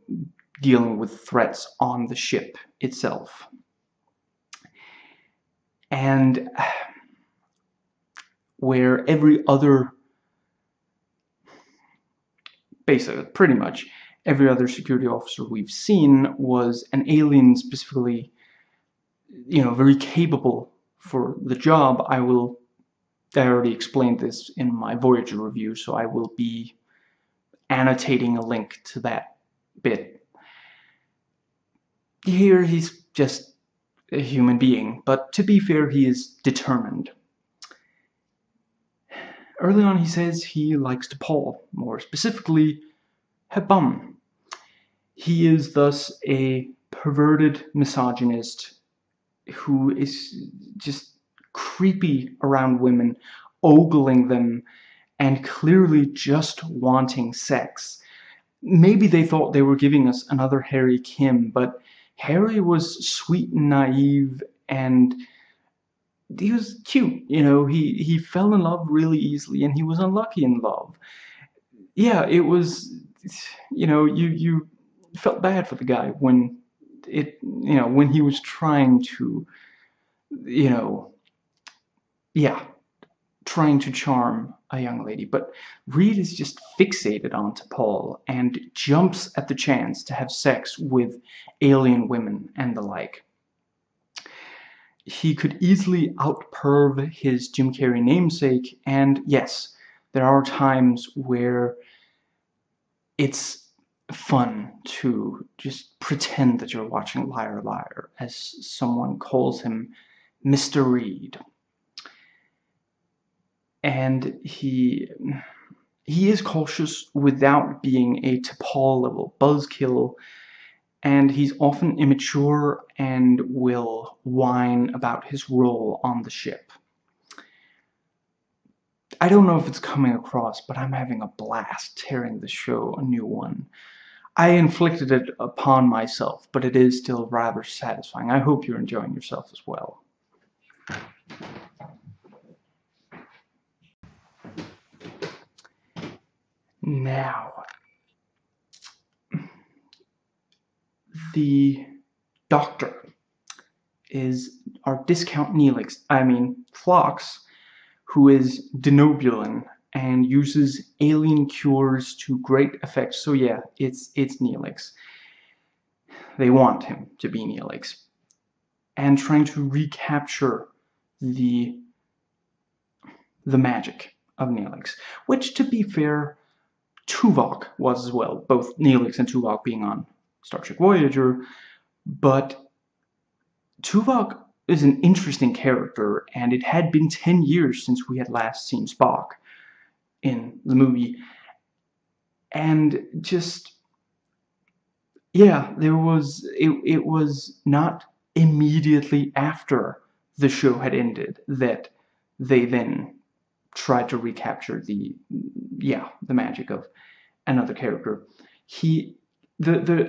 dealing with threats on the ship itself. And where every other, basically, pretty much every other security officer we've seen was an alien, specifically, you know, very capable for the job. I already explained this in my Voyager review, so I will be annotating a link to that bit. Here he's just a human being, but to be fair, he is determined. Early on he says he likes T'Pol, more specifically, her bum. He is thus a perverted misogynist who is just creepy around women, ogling them, and clearly just wanting sex. Maybe they thought they were giving us another Harry Kim, but Harry was sweet and naive, and he was cute, you know, he fell in love really easily, and he was unlucky in love. Yeah, it was, you know, you felt bad for the guy when when he was trying to, you know, trying to charm a young lady. But Reed is just fixated on T'Pol and jumps at the chance to have sex with alien women and the like. He could easily outperv his Jim Carrey namesake, and yes, there are times where it's fun to just pretend that you're watching Liar Liar, as someone calls him, Mr. Reed. And he is cautious without being a T'Pol level buzzkill, and he's often immature and will whine about his role on the ship. I don't know if it's coming across, but I'm having a blast tearing the show a new one. I inflicted it upon myself, but it is still rather satisfying. I hope you're enjoying yourself as well. Now, the Doctor is our discount Neelix, Phlox, who is denobulin and uses alien cures to great effect. So yeah, it's Neelix. They want him to be Neelix. And trying to recapture the magic of Neelix, which, to be fair, Tuvok was as well, both Neelix and Tuvok being on Star Trek Voyager. But Tuvok is an interesting character, and it had been 10 years since we had last seen Spock in the movie. And just, yeah, there was, it was not immediately after the show had ended that they then tried to recapture the magic of another character. The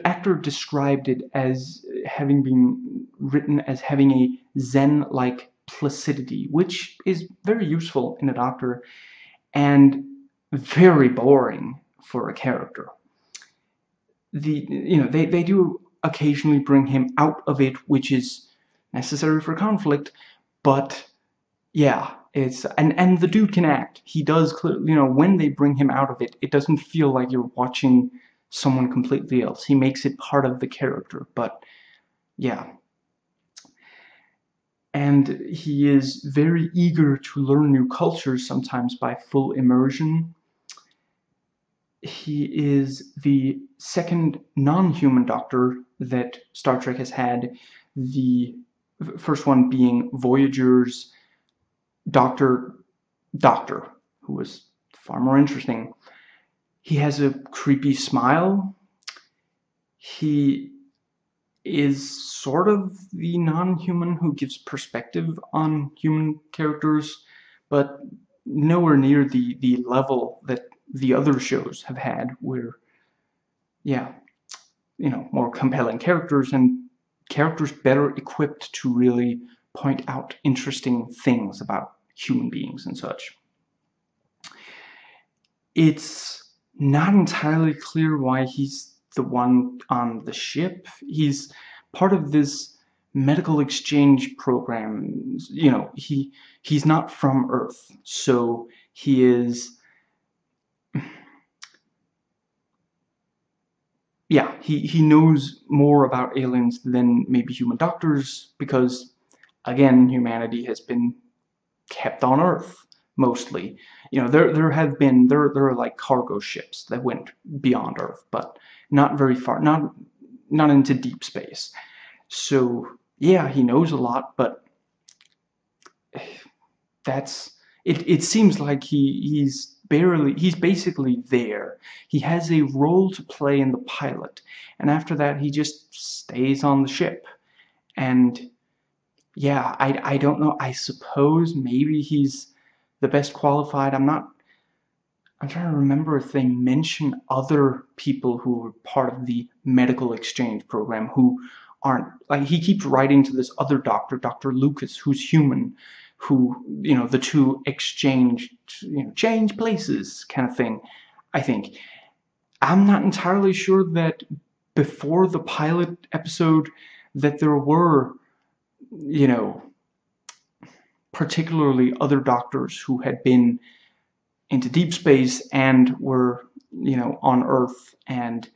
actor described it as having been written as having a zen-like placidity, which is very useful in a Doctor and very boring for a character. They do occasionally bring him out of it, which is necessary for conflict, but yeah, it's, and the dude can act. He does, when they bring him out of it, it doesn't feel like you're watching someone completely else. He makes it part of the character, but yeah. And he is very eager to learn new cultures, sometimes by full immersion. He is the second non-human Doctor that Star Trek has had, the first one being Voyager's Doctor, who was far more interesting. He has a creepy smile. He is sort of the non-human who gives perspective on human characters, but nowhere near the level that the other shows have had, where, more compelling characters and characters better equipped to really point out interesting things about human beings and such. It's not entirely clear why he's the one on the ship. He's part of this medical exchange program. You know, he's not from Earth, so he is... Yeah, he knows more about aliens than maybe human doctors because, again, humanity has been kept on Earth mostly. You know, there are like cargo ships that went beyond Earth, but not very far, not into deep space. So yeah, he knows a lot, but that's it. It seems like he's basically there. He has a role to play in the pilot, and after that he just stays on the ship. And yeah, I don't know. I suppose maybe he's the best qualified. I'm trying to remember if they mention other people who are part of the medical exchange program who aren't. Like, he keeps writing to this other doctor, Dr. Lucas, who's human, who, you know, the two exchange, you know, change places kind of thing, I think. I'm not entirely sure that before the pilot episode that there were, you know, particularly other doctors who had been into deep space and were, you know, on Earth. And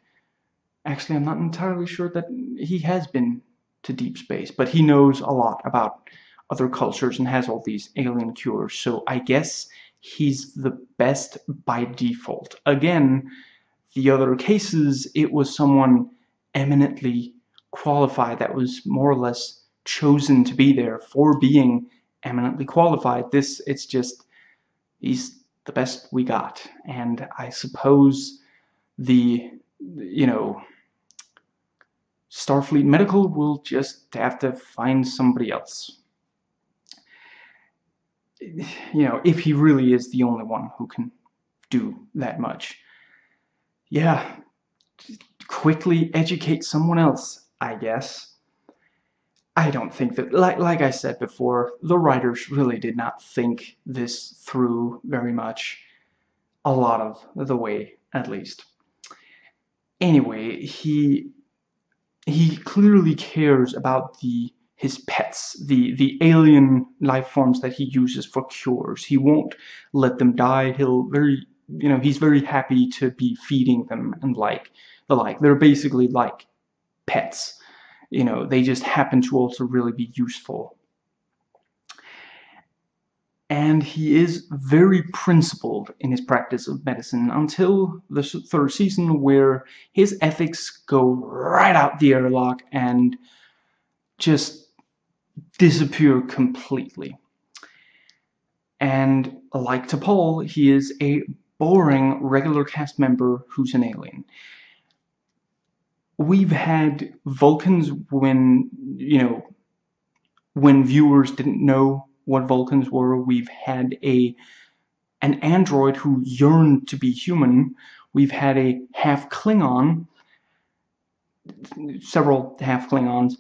actually, I'm not entirely sure that he has been to deep space, but he knows a lot about other cultures and has all these alien cures. So I guess he's the best by default. Again, the other cases, it was someone eminently qualified that was more or less chosen to be there for being eminently qualified. This, it's just, he's the best we got. And I suppose the, you know, Starfleet Medical will just have to find somebody else. You know, if he really is the only one who can do that much. Yeah, quickly educate someone else, I guess. I don't think that, like I said before, the writers really did not think this through very much, a lot of the way, at least. Anyway, he clearly cares about his pets, the alien life forms that he uses for cures. He won't let them die. He's very happy to be feeding them and the like. They're basically like pets. You know, they just happen to also really be useful. And he is very principled in his practice of medicine until the third season, where his ethics go right out the airlock and just disappear completely. And like T'Pol, he is a boring regular cast member who's an alien. We've had Vulcans when viewers didn't know what Vulcans were. We've had an android who yearned to be human. We've had a half Klingon, several half Klingons.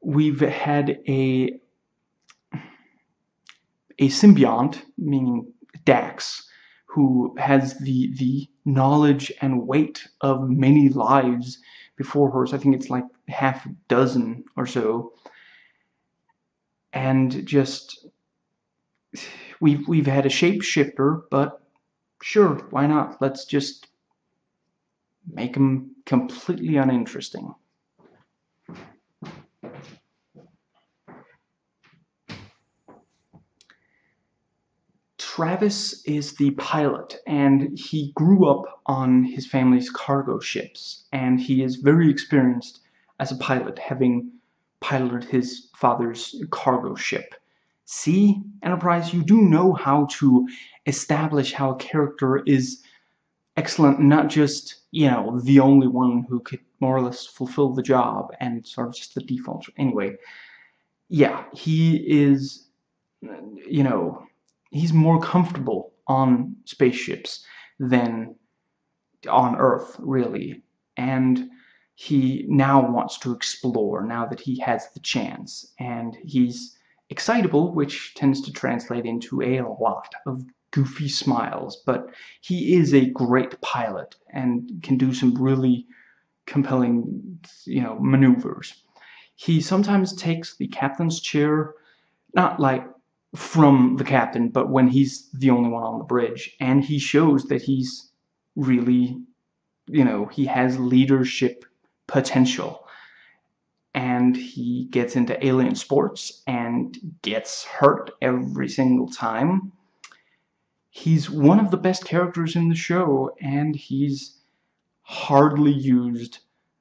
We've had a symbiont, meaning Dax, who has the knowledge and weight of many lives before hers. I think it's like half a dozen or so. And just, we've had a shapeshifter, but sure, why not? Let's just make him completely uninteresting. Travis is the pilot, and he grew up on his family's cargo ships, and he is very experienced as a pilot, having piloted his father's cargo ship. See, Enterprise, you do know how to establish how a character is excellent, not just, you know, the only one who could more or less fulfill the job and sort of just the default. Anyway, yeah, he is, you know, he's more comfortable on spaceships than on Earth, really. And he now wants to explore, now that he has the chance. And he's excitable, which tends to translate into a lot of goofy smiles, but he is a great pilot and can do some really compelling, maneuvers. He sometimes takes the captain's chair, not like from the captain, but when he's the only one on the bridge, and he shows that he's really, he has leadership potential. And he gets into alien sports and gets hurt every single time. He's one of the best characters in the show, and he's hardly used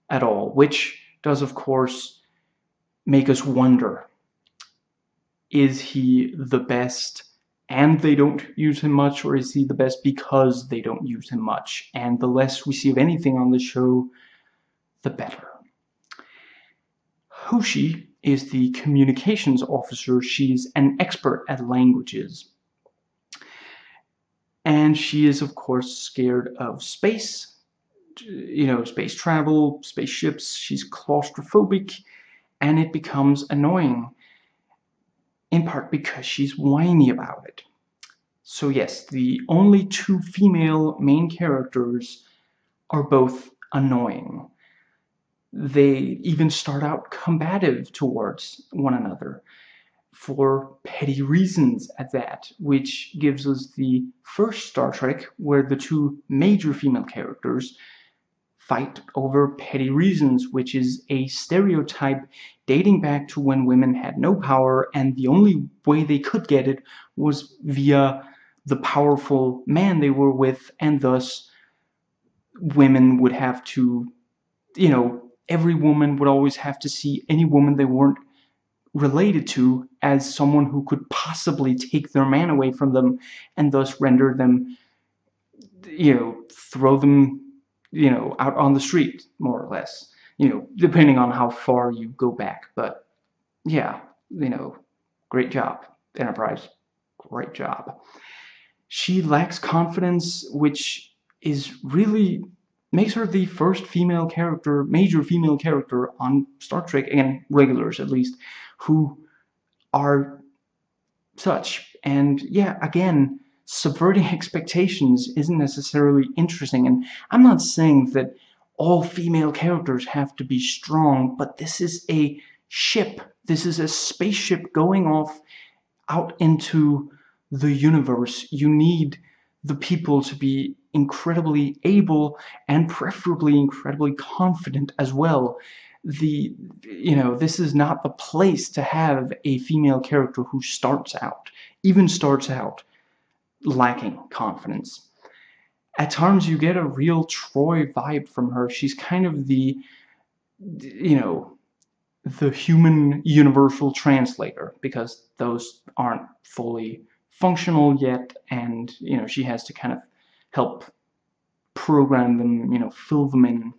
at all, which does, of course, make us wonder, is he the best and they don't use him much, or is he the best because they don't use him much? And the less we see of anything on the show, the better. Hoshi is the communications officer. She's an expert at languages. And she is, of course, scared of space, space travel, spaceships. She's claustrophobic, and it becomes annoying, in part because she's whiny about it. So yes, the only two female main characters are both annoying. They even start out combative towards one another, for petty reasons at that, which gives us the first Star Trek where the two major female characters fight over petty reasons, which is a stereotype dating back to when women had no power, and the only way they could get it was via the powerful man they were with, and thus women would have to, every woman would always have to see any woman they weren't related to as someone who could possibly take their man away from them, and thus render them, throw them, out on the street, more or less, depending on how far you go back. But yeah, great job, Enterprise, great job. She lacks confidence, which is really makes her the first female character, major female character on Star Trek, and regulars at least, who are such. And yeah, again, subverting expectations isn't necessarily interesting. And I'm not saying that all female characters have to be strong, but this is a ship. This is a spaceship going off out into the universe. You need the people to be incredibly able, and preferably incredibly confident as well. This is not the place to have a female character who starts out lacking confidence. At times you get a real Troy vibe from her. She's kind of the, the human universal translator, because those aren't fully functional yet, and she has to kind of help program them, fill them in.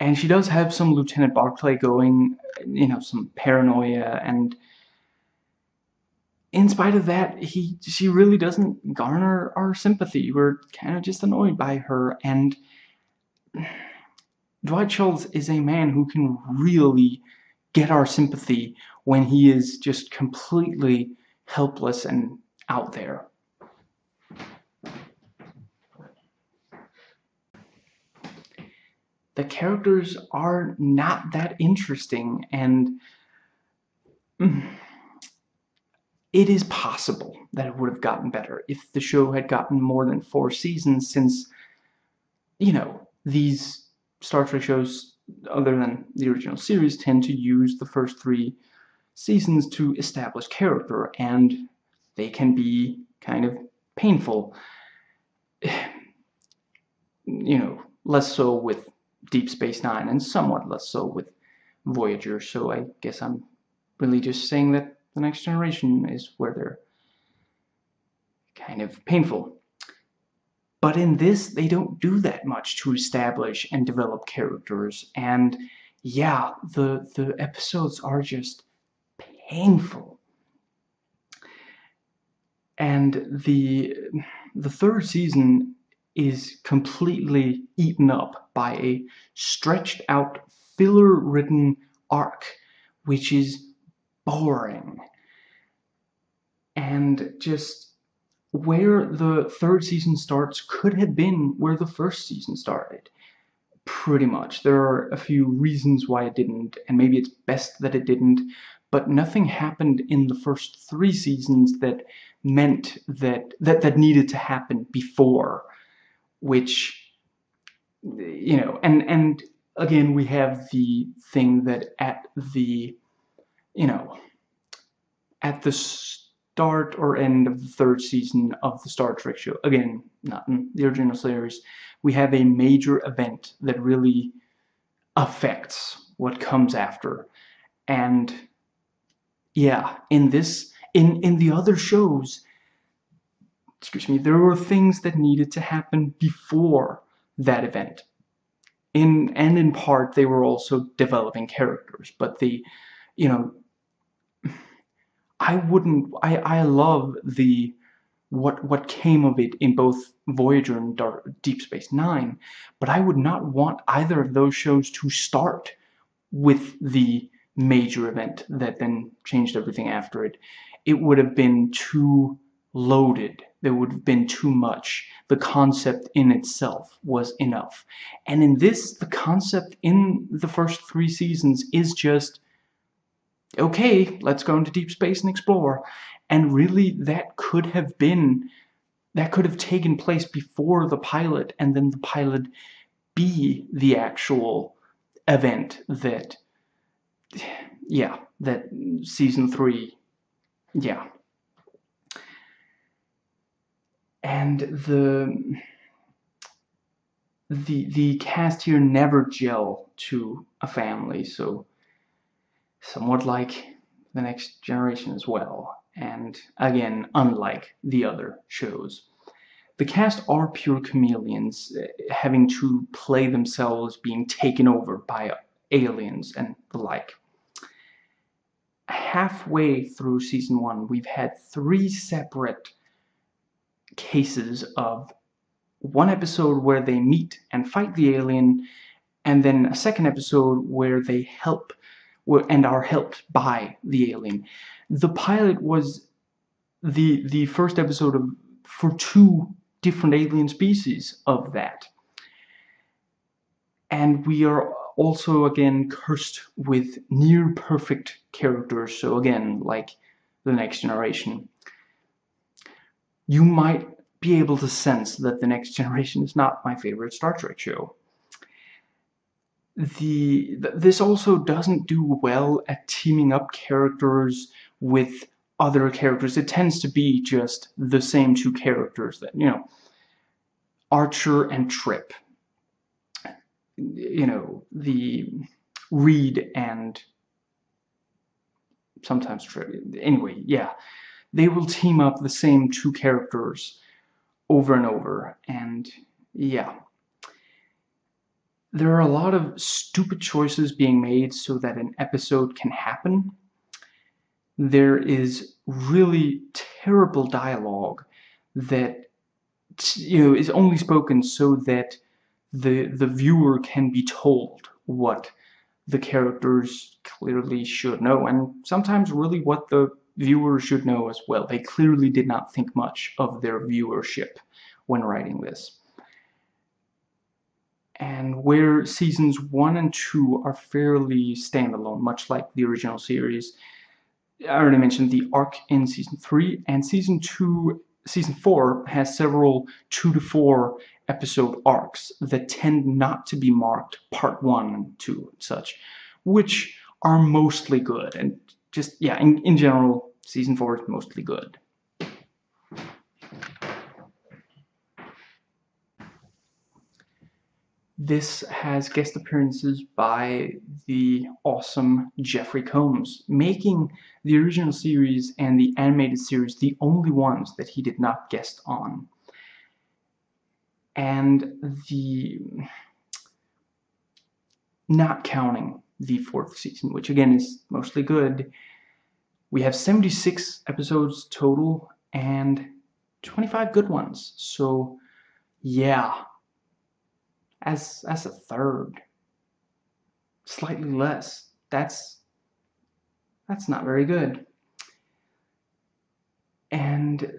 And she does have some Lieutenant Barclay going, some paranoia, and in spite of that, she really doesn't garner our sympathy. We're kind of just annoyed by her, and Dwight Schultz is a man who can really get our sympathy when he is just completely helpless and out there. The characters are not that interesting, and it is possible that it would have gotten better if the show had gotten more than 4 seasons, since, these Star Trek shows, other than the original series, tend to use the first 3 seasons to establish character, and they can be kind of painful. Less so with Deep Space Nine, and somewhat less so with Voyager, so I guess I'm really just saying that The Next Generation is where they're kind of painful. But in this, they don't do that much to establish and develop characters, and yeah, the episodes are just painful. And the third season is completely eaten up by a stretched out, filler-ridden arc, which is boring. And just where the third season starts could have been where the first season started, pretty much. There are a few reasons why it didn't, and maybe it's best that it didn't, but nothing happened in the first three seasons that meant that needed to happen before, which, you know, and again, we have the thing that at the, you know, at the start or end of the third season of the Star Trek show, again, not in the original series, we have a major event that really affects what comes after. And yeah, in this, in the other shows, excuse me, there were things that needed to happen before that event. And in part, they were also developing characters, but the, you know, I love the what came of it in both Voyager and Deep Space Nine, but I would not want either of those shows to start with the major event that then changed everything after it. It would have been too loaded. There would have been too much. The concept in itself was enough. And in this, the concept in the first three seasons is just, okay, let's go into deep space and explore. And really, that could have taken place before the pilot, and then the pilot be the actual event that, yeah, that season three, yeah. And the cast here never gel to a family, so somewhat like The Next Generation as well, and again, unlike the other shows. The cast are pure chameleons, having to play themselves being taken over by aliens and the like. Halfway through season one, we've had three separate cases of one episode where they meet and fight the alien, and then a second episode where they help and are helped by the alien. The pilot was the first episode for two different alien species of that. And we are also, again, cursed with near-perfect characters, so again, like The Next Generation. You might be able to sense that The Next Generation is not my favorite Star Trek show. This also doesn't do well at teaming up characters with other characters. It tends to be just the same two characters that, you know, Archer and Trip, you know, the Reed and sometimes Trip. Anyway, yeah, they will team up the same two characters over and over, and yeah. There are a lot of stupid choices being made so that an episode can happen. There is really terrible dialogue that, you know, is only spoken so that the viewer can be told what the characters clearly should know, and sometimes really what the viewer should know as well. They clearly did not think much of their viewership when writing this. And where seasons 1 and 2 are fairly standalone, much like the original series. I already mentioned the arc in season 3, and season 4 has several 2 to 4 episode arcs that tend not to be marked part 1 and 2 and such, which are mostly good. And just, yeah, in general, season 4 is mostly good. This has guest appearances by the awesome Jeffrey Combs, making the original series and the animated series the only ones that he did not guest on. And the... not counting the fourth season, which again is mostly good, we have 76 episodes total and 25 good ones, so Yeah. That's a third. Slightly less. That's not very good. And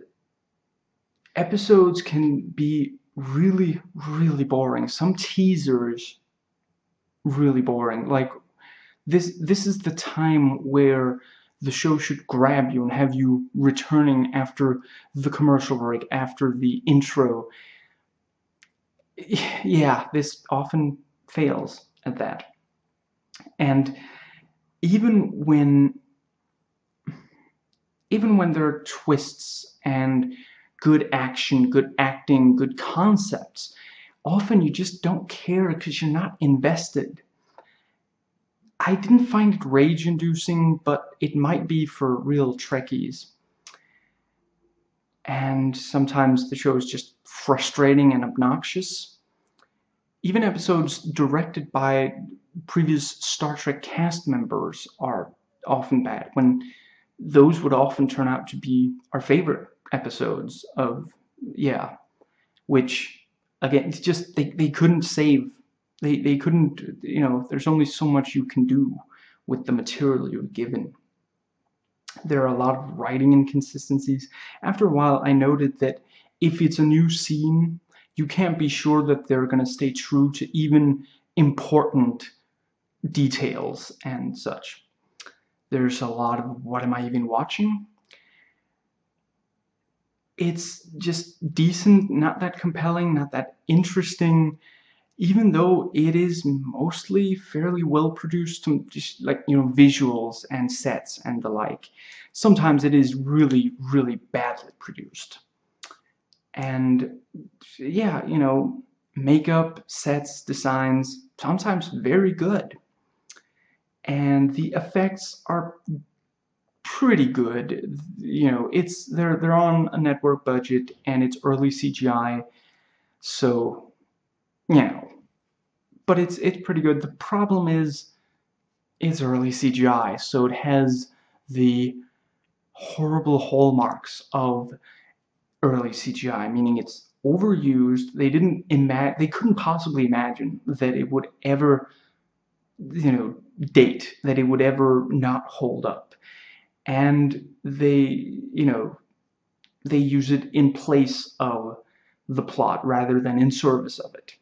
episodes can be really, really boring. Some teasers really boring. Like this is the time where the show should grab you and have you returning after the commercial break, after the intro. Yeah, this often fails at that. And even when there are twists and good action, good acting, good concepts, often you just don't care because you're not invested. I didn't find it rage-inducing, but it might be for real Trekkies. And sometimes the show is just frustrating and obnoxious. Even episodes directed by previous Star Trek cast members are often bad, when those would often turn out to be our favorite episodes of, yeah, which, again, it's just, they couldn't save. They couldn't, you know, there's only so much you can do with the material you're given. There are a lot of writing inconsistencies. After a while, I noted that if it's a new scene, you can't be sure that they're going to stay true to even important details and such. There's a lot of, what am I even watching? It's just decent, not that compelling, not that interesting, even though it is mostly fairly well produced, just like, you know, visuals and sets and the like. Sometimes it is really, really badly produced. And yeah, you know, makeup, sets, designs, sometimes very good. And the effects are pretty good. You know, it's they're on a network budget and it's early CGI, so you know, but it's pretty good. The problem is, it's early CGI, so it has the horrible hallmarks of early CGI, meaning it's overused. They couldn't possibly imagine that it would ever, you know, date, that it would ever not hold up, and they use it in place of the plot rather than in service of it.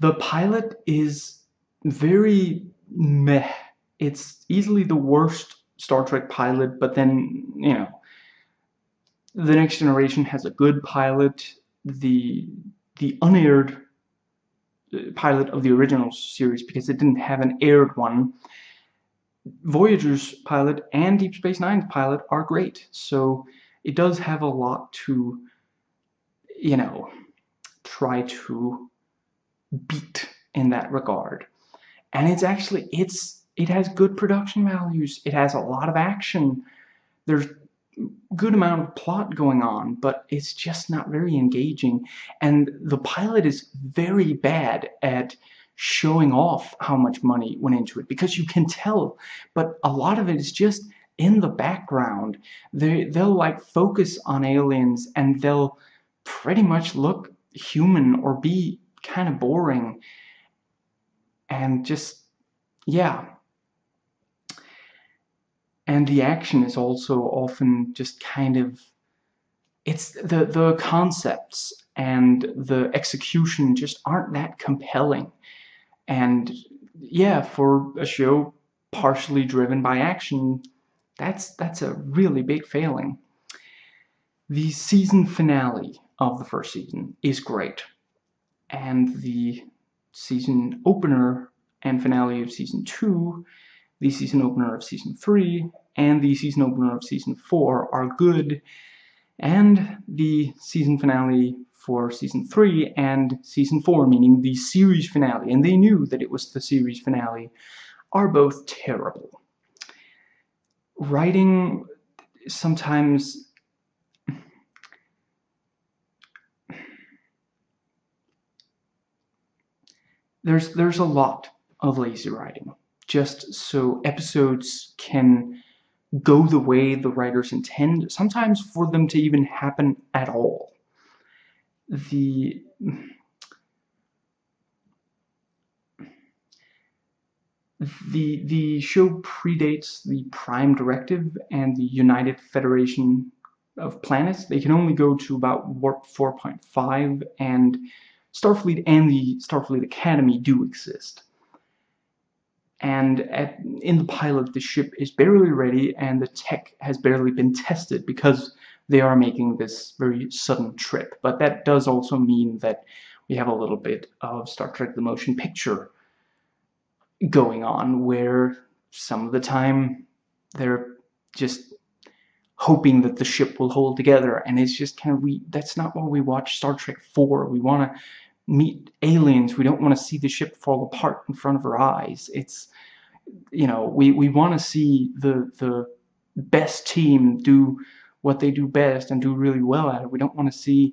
The pilot is very meh. It's easily the worst Star Trek pilot, but then, you know, The Next Generation has a good pilot. The unaired pilot of the original series, because it didn't have an aired one, Voyager's pilot and Deep Space Nine's pilot are great. So it does have a lot to, you know, try to beat in that regard. And it's actually, it has good production values. It has a lot of action. There's a good amount of plot going on, but it's just not very engaging. And the pilot is very bad at showing off how much money went into it, because you can tell, but a lot of it is just in the background. They'll like focus on aliens and they'll pretty much look human or be kind of boring, and just, yeah. And the action is also often just kind of, it's the concepts and the execution just aren't that compelling. And yeah, for a show partially driven by action, that's a really big failing. The season finale of the first season is great, and the season opener and finale of season 2, the season opener of season 3, and the season opener of season 4 are good, and the season finale for season 3 and season 4, meaning the series finale, and they knew that it was the series finale, are both terrible. Writing sometimes, there's a lot of lazy writing, just so episodes can go the way the writers intend, sometimes for them to even happen at all. The show predates the Prime Directive and the United Federation of Planets. They can only go to about warp 4.5, and Starfleet and the Starfleet Academy do exist. And in the pilot, the ship is barely ready and the tech has barely been tested because they are making this very sudden trip. But that does also mean that we have a little bit of Star Trek the Motion Picture going on, where some of the time they're just hoping that the ship will hold together, and it's just kind of, that's not what we watch Star Trek for. We want to meet aliens. We don't want to see the ship fall apart in front of our eyes. It's, you know, we want to see the best team do what they do best and do really well at it. We don't want to see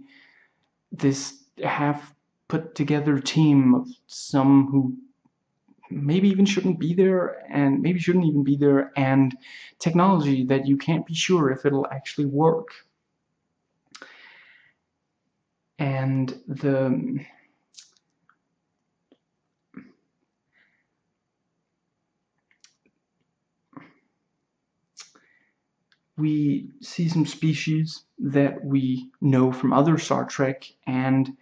this half put together team of some who maybe even shouldn't be there, and maybe shouldn't even be there, and technology that you can't be sure if it'll actually work. And we see some species that we know from other Star Trek, and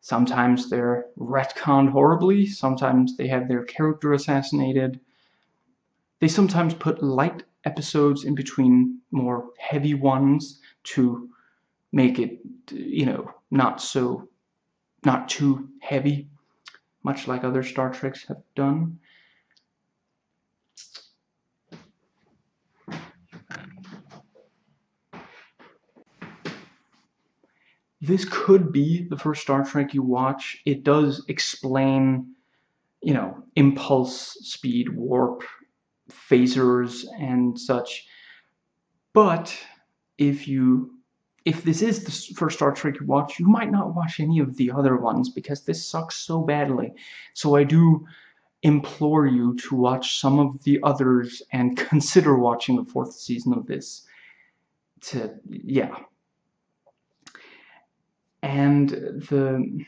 sometimes they're retconned horribly, sometimes they have their character assassinated. They sometimes put light episodes in between more heavy ones to make it, you know, not too heavy, much like other Star Treks have done. This could be the first Star Trek you watch. It does explain, you know, impulse, speed, warp, phasers, and such. But if this is the first Star Trek you watch, you might not watch any of the other ones because this sucks so badly. So I do implore you to watch some of the others and consider watching the fourth season of this. And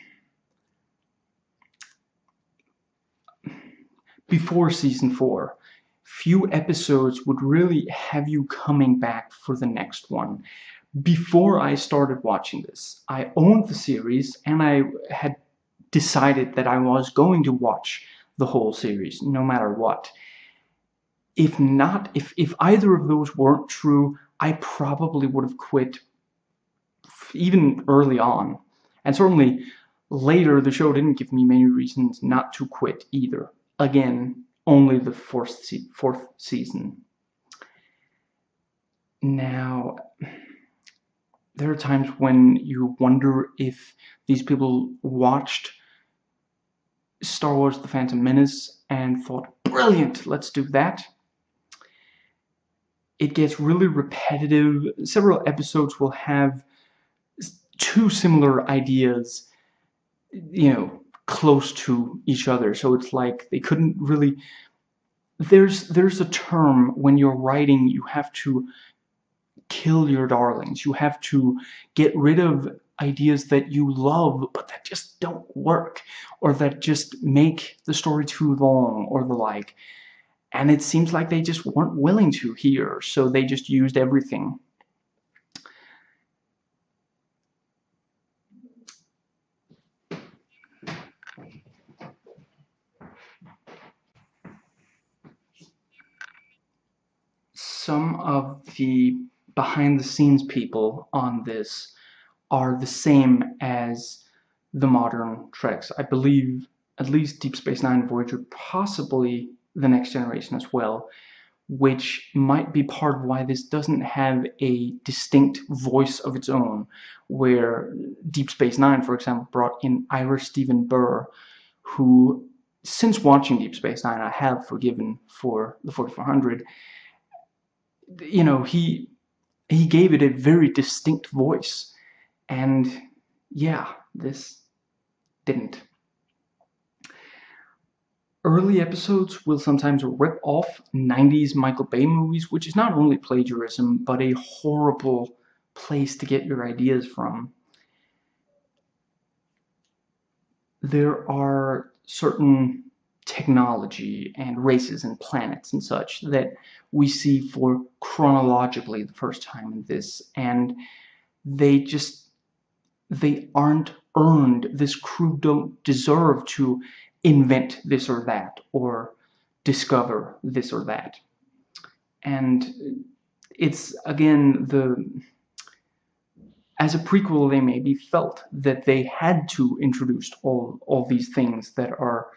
before season 4, few episodes would really have you coming back for the next one. Before I started watching this, I owned the series and I had decided that I was going to watch the whole series, no matter what. If not, if either of those weren't true, I probably would have quit even early on, and certainly later the show didn't give me many reasons not to quit either. Again, only the fourth season. Now, there are times when you wonder if these people watched Star Wars The Phantom Menace and thought, brilliant, let's do that. It gets really repetitive. Several episodes will have two similar ideas, you know, close to each other. So it's like they couldn't really... There's a term when you're writing, you have to kill your darlings. You have to get rid of ideas that you love, but that just don't work, or that just make the story too long, or the like. And it seems like they just weren't willing to here, so they just used everything. Some of the behind-the-scenes people on this are the same as the modern Treks. I believe at least Deep Space Nine, Voyager, possibly The Next Generation as well, which might be part of why this doesn't have a distinct voice of its own, where Deep Space Nine, for example, brought in Ira Stephen Burr, who, since watching Deep Space Nine, I have forgiven for the 4400, you know, he gave it a very distinct voice, and yeah, this didn't. Early episodes will sometimes rip off 90s Michael Bay movies, which is not only plagiarism, but a horrible place to get your ideas from. there are certain technology and races and planets and such that we see for chronologically the first time in this, and they aren't earned. This crew don't deserve to invent this or that or discover this or that. And it's, again, as a prequel, they maybe felt that they had to introduce all these things that are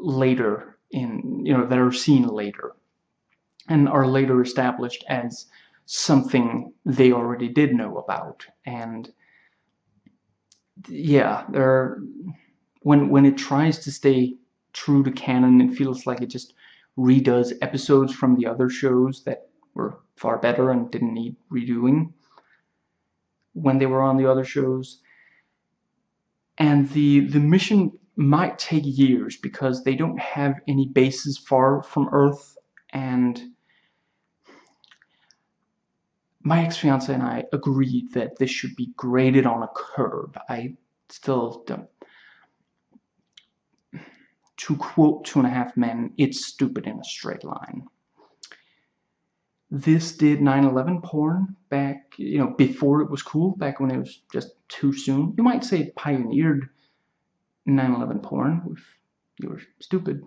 later in, that are seen later and are later established as something they already did know about. And yeah, when it tries to stay true to canon, it feels like it just redoes episodes from the other shows that were far better and didn't need redoing when they were on the other shows. And the mission might take years because they don't have any bases far from Earth. And my ex-fiance and I agreed that this should be graded on a curve. I still don't. To quote Two and a Half Men, it's stupid in a straight line. This did 9/11 porn back, before it was cool, back when it was just too soon. You might say it pioneered 9/11 porn if you were stupid.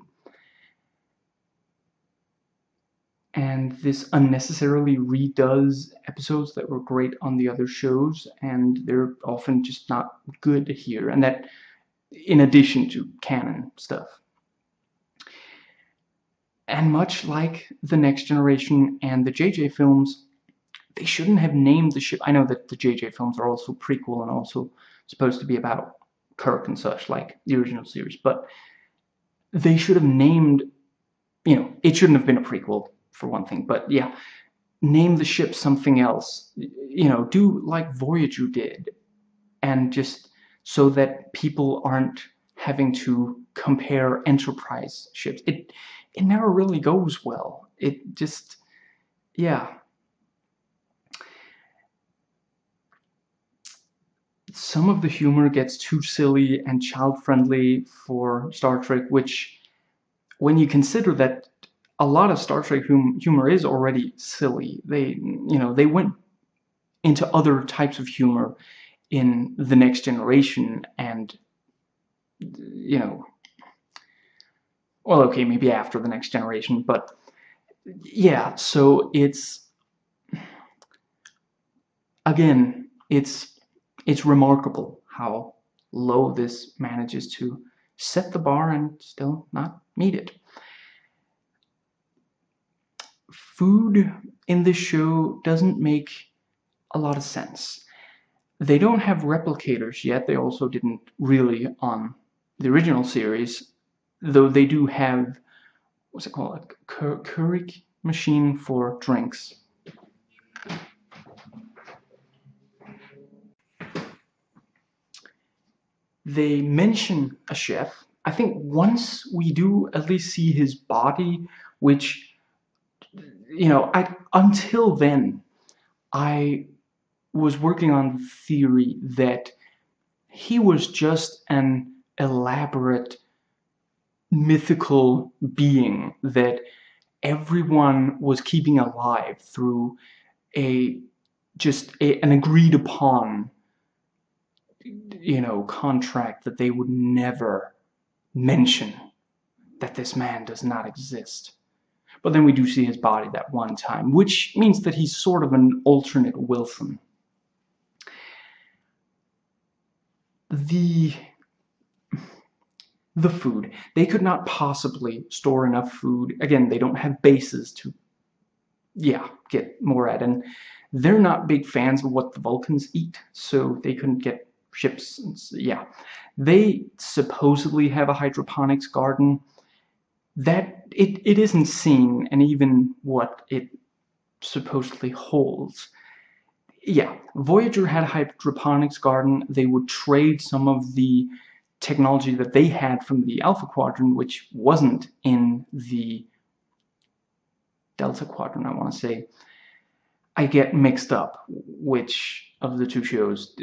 And this unnecessarily redoes episodes that were great on the other shows, and they're often just not good here. And that, in addition to canon stuff. And much like The Next Generation and the JJ films, they shouldn't have named the ship. I know that the JJ films are also prequel and also supposed to be about Kirk and such, like the original series, but they should have named, it shouldn't have been a prequel, for one thing, but yeah, name the ship something else, do like Voyager did, and just so that people aren't having to compare Enterprise ships. It never really goes well. It just, yeah. Some of the humor gets too silly and child-friendly for Star Trek, which, when you consider that a lot of Star Trek humor is already silly, they went into other types of humor in The Next Generation and, well, okay, maybe after The Next Generation, but yeah, so it's, again, it's remarkable how low this manages to set the bar and still not meet it. Food in this show doesn't make a lot of sense. They don't have replicators yet. They also didn't really on the original series, though they do have, what's it called, a Keurig machine for drinks. They mention a chef. I think once we do at least see his body, which, until then, I was working on the theory that he was just an elaborate mythical being that everyone was keeping alive through an agreed upon, contract that they would never mention that this man does not exist. But then we do see his body that one time, which means that he's sort of an alternate Wilson. The food. They could not possibly store enough food. Again, they don't have bases to, get more at. And they're not big fans of what the Vulcans eat, so they couldn't get ships. They supposedly have a hydroponics garden. That it isn't seen, and even what it supposedly holds. Voyager had a hydroponics garden. They would trade some of the technology that they had from the Alpha Quadrant, which wasn't in the Delta Quadrant, I want to say. I get mixed up which of the two shows.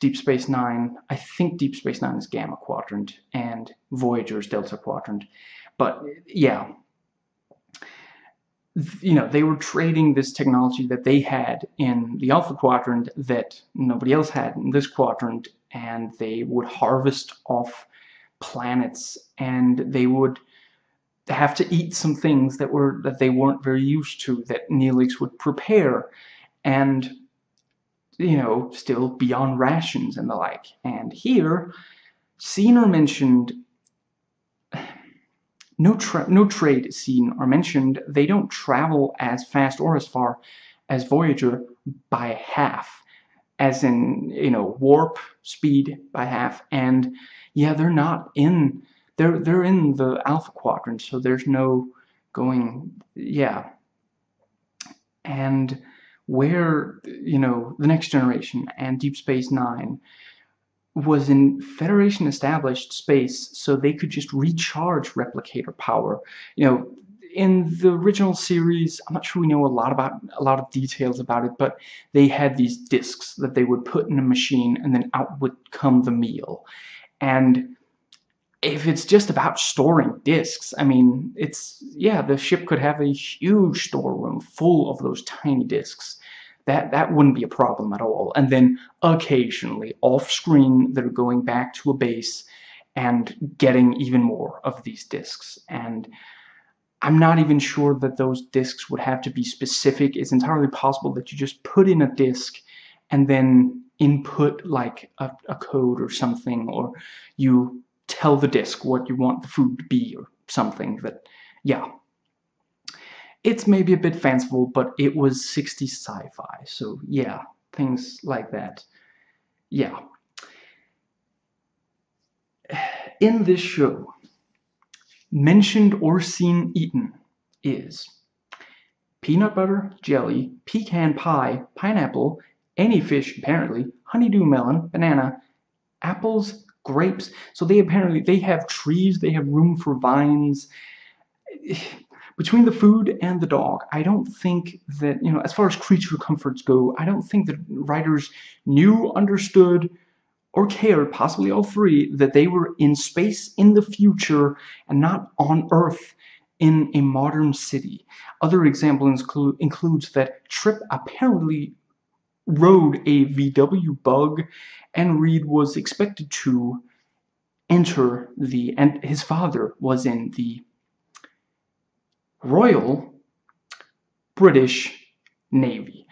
Deep Space Nine, I think Deep Space Nine is Gamma Quadrant and Voyager is Delta Quadrant. But yeah, you know, they were trading this technology that they had in the Alpha Quadrant that nobody else had in this quadrant, and they would harvest off planets, and they would have to eat some things that were that they weren't very used to, that Neelix would prepare, and you know, still be on rations and the like. And here, seen or mentioned, no trade is seen or mentioned. They don't travel as fast or as far as Voyager by half, as in, you know, warp speed by half. And yeah, they're not in, they're in the Alpha Quadrant, so there's no going, yeah. And where, you know, The Next Generation and Deep Space Nine was in Federation established space, so they could just recharge replicator power. You know, in the original series, I'm not sure we know a lot of details about it, but they had these discs that they would put in a machine, and then out would come the meal. And if it's just about storing discs, I mean, it's, yeah, the ship could have a huge storeroom full of those tiny discs. That wouldn't be a problem at all. And then occasionally, off screen, they're going back to a base and getting even more of these discs. And I'm not even sure that those discs would have to be specific. It's entirely possible that you just put in a disc and then input like a code or something, or you tell the disc what you want the food to be or something. That, yeah, it's maybe a bit fanciful, but it was 60s sci-fi, so yeah, things like that. Yeah, in this show, mentioned or seen eaten is peanut butter, jelly, pecan pie, pineapple, any fish apparently, honeydew melon, banana, apples, grapes. So they apparently, they have trees, they have room for vines. Between the food and the dog, I don't think that, you know, as far as creature comforts go, I don't think the writers knew, understood, or cared, possibly all three, that they were in space in the future and not on Earth in a modern city. Other example includes that Trip apparently rode a VW bug, and Reed was expected to enter the, and his father was in the Royal British Navy.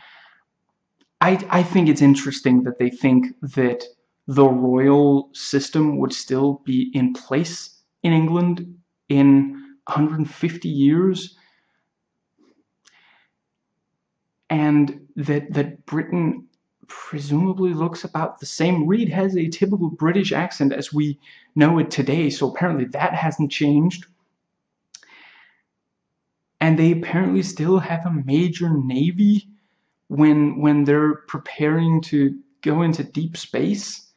I think it's interesting that they think that the royal system would still be in place in England in 150 years, and that Britain presumably looks about the same. Reed has a typical British accent as we know it today, so apparently that hasn't changed. And they apparently still have a major navy when they're preparing to go into deep space.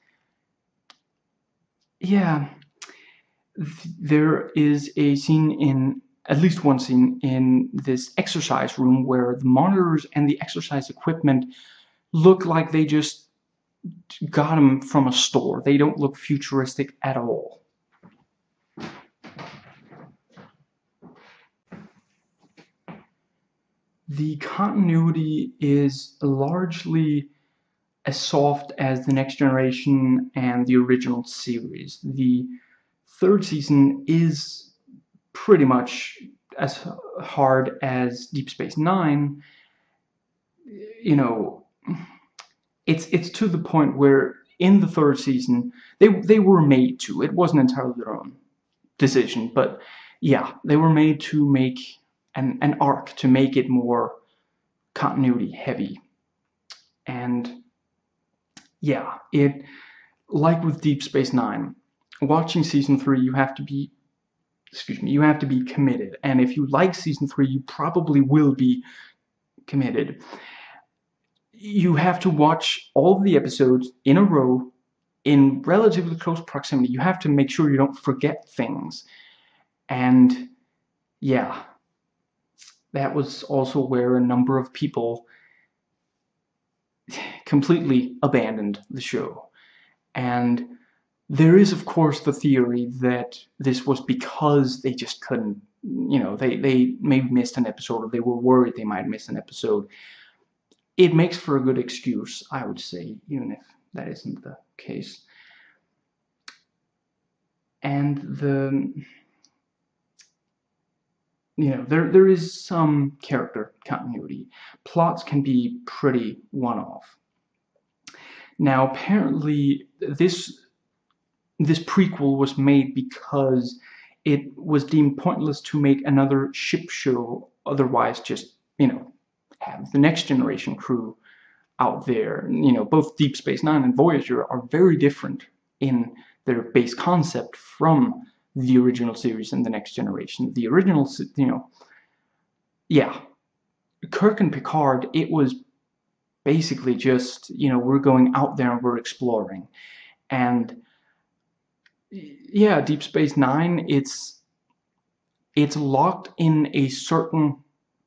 Yeah, there is a scene in, at least one scene in this exercise room where the monitors and the exercise equipment look like they just got them from a store. They don't look futuristic at all. The continuity is largely as soft as The Next Generation and the original series. The third season is pretty much as hard as Deep Space Nine. You know, it's to the point where in the third season they were made to. It wasn't entirely their own decision, but yeah, they were made to make an arc, to make it more continuity heavy. And yeah, it, like with Deep Space Nine, watching season 3, you have to be, excuse me, you have to be committed. And if you like season 3, you probably will be committed. You have to watch all of the episodes in a row in relatively close proximity. You have to make sure you don't forget things. And yeah, that was also where a number of people completely abandoned the show. And there is, of course, the theory that this was because they just couldn't, you know, they maybe missed an episode, or they were worried they might miss an episode. It makes for a good excuse, I would say, even if that isn't the case. And there is some character continuity. Plots can be pretty one-off. Now, apparently, this prequel was made because it was deemed pointless to make another ship show, otherwise just, you know, have the Next Generation crew out there. You know, both Deep Space Nine and Voyager are very different in their base concept from the original series and the Next Generation. The original, you know, yeah, Kirk and Picard, it was basically just, you know, we're going out there and we're exploring. And yeah, Deep Space Nine, it's locked in a certain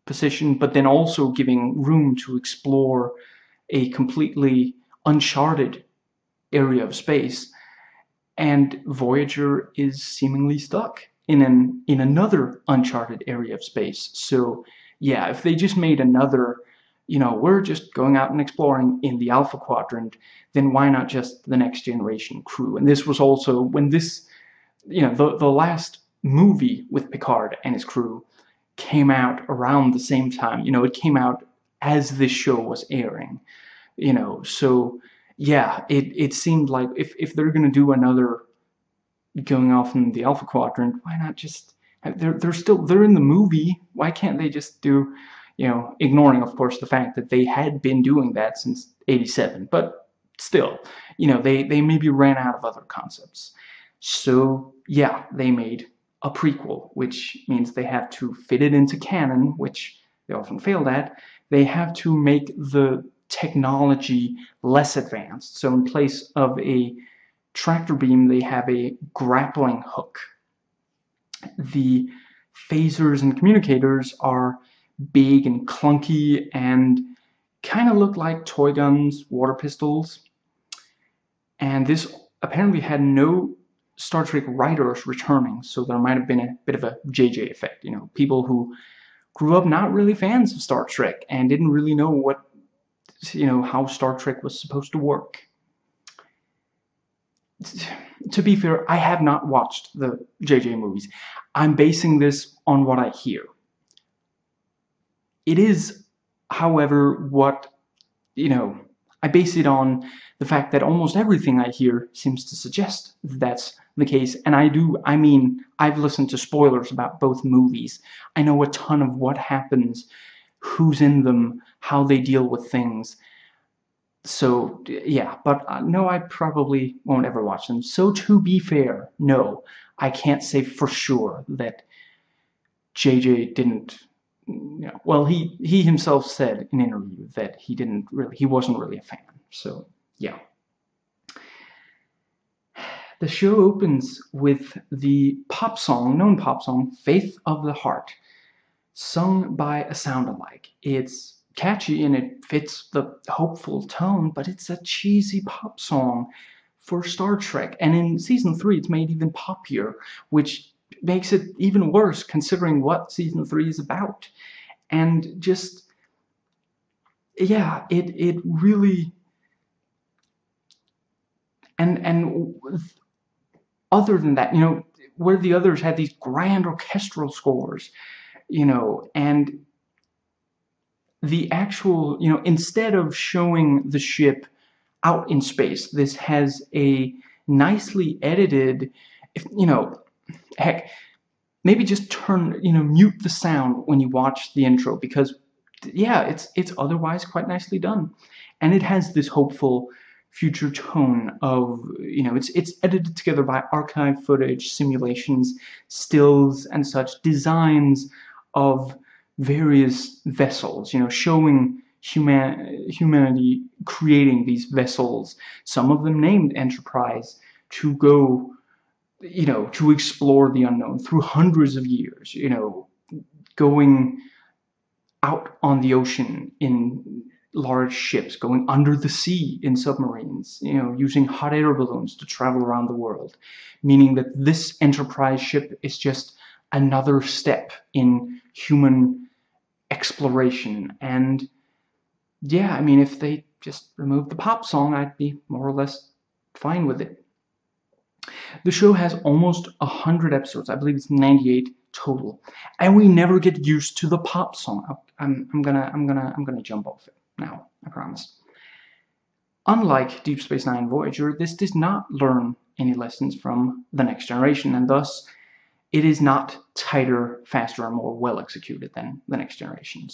position, but then also giving room to explore a completely uncharted area of space. And Voyager is seemingly stuck in another uncharted area of space. So yeah, if they just made another, you know, we're just going out and exploring in the Alpha Quadrant, then why not just the Next Generation crew? And this was also when this, you know, the last movie with Picard and his crew came out around the same time. You know, it came out as this show was airing, you know, so yeah, it seemed like if they're going to do another going off in the Alpha Quadrant, why not just, they're in the movie, why can't they just do, you know, ignoring, of course, the fact that they had been doing that since 87, but still, you know, they maybe ran out of other concepts. So yeah, they made a prequel, which means they have to fit it into canon, which they often fail at. They have to make the technology less advanced. So in place of a tractor beam, they have a grappling hook. The phasers and communicators are big and clunky and kind of look like toy guns, water pistols. And this apparently had no Star Trek writers returning, so there might have been a bit of a JJ effect. You know, people who grew up not really fans of Star Trek and didn't really know what, you know, how Star Trek was supposed to work. To be fair, I have not watched the JJ movies. I'm basing this on what I hear. It is, however, what, you know, I base it on the fact that almost everything I hear seems to suggest that that's the case. And I mean, I've listened to spoilers about both movies. I know a ton of what happens, who's in them, how they deal with things. So, yeah, but no, I probably won't ever watch them. So, to be fair, no, I can't say for sure that JJ didn't, you know, well, he himself said in an interview that he wasn't really a fan. So, yeah. The show opens with the pop song, known pop song, Faith of the Heart, sung by a sound-alike. It's catchy and it fits the hopeful tone, but it's a cheesy pop song for Star Trek. And in Season 3, it's made even poppier, which makes it even worse considering what Season 3 is about. And just, yeah, it really, and other than that, you know, where the others had these grand orchestral scores, you know, and the actual, you know, instead of showing the ship out in space, this has a nicely edited, you know, heck, maybe just turn, you know, mute the sound when you watch the intro, because yeah, it's otherwise quite nicely done. And it has this hopeful future tone of, you know, it's edited together by archive footage, simulations, stills and such, designs of various vessels, you know, showing humanity creating these vessels, some of them named Enterprise, to go, you know, to explore the unknown through hundreds of years, you know, going out on the ocean in large ships, going under the sea in submarines, you know, using hot air balloons to travel around the world, meaning that this Enterprise ship is just another step in human exploration. And yeah, I mean, if they just removed the pop song, I'd be more or less fine with it. The show has almost 100 episodes. I believe it's 98 total, and we never get used to the pop song. I'm gonna jump off it now, I promise. Unlike Deep Space Nine, Voyager, this does not learn any lessons from The Next Generation, and thus it is not tighter, faster, and more well executed than The Next Generation.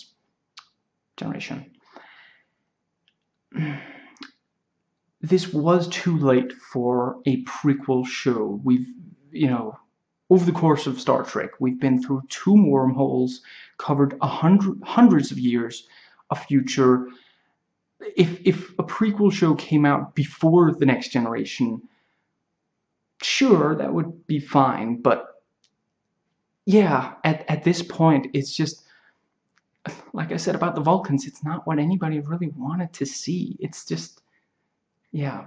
This was too late for a prequel show. We've, you know, over the course of Star Trek, we've been through 2 wormholes, covered hundreds of years of future. If a prequel show came out before The Next Generation, sure, that would be fine. But yeah, at this point, it's just, like I said about the Vulcans, it's not what anybody really wanted to see. It's just, yeah.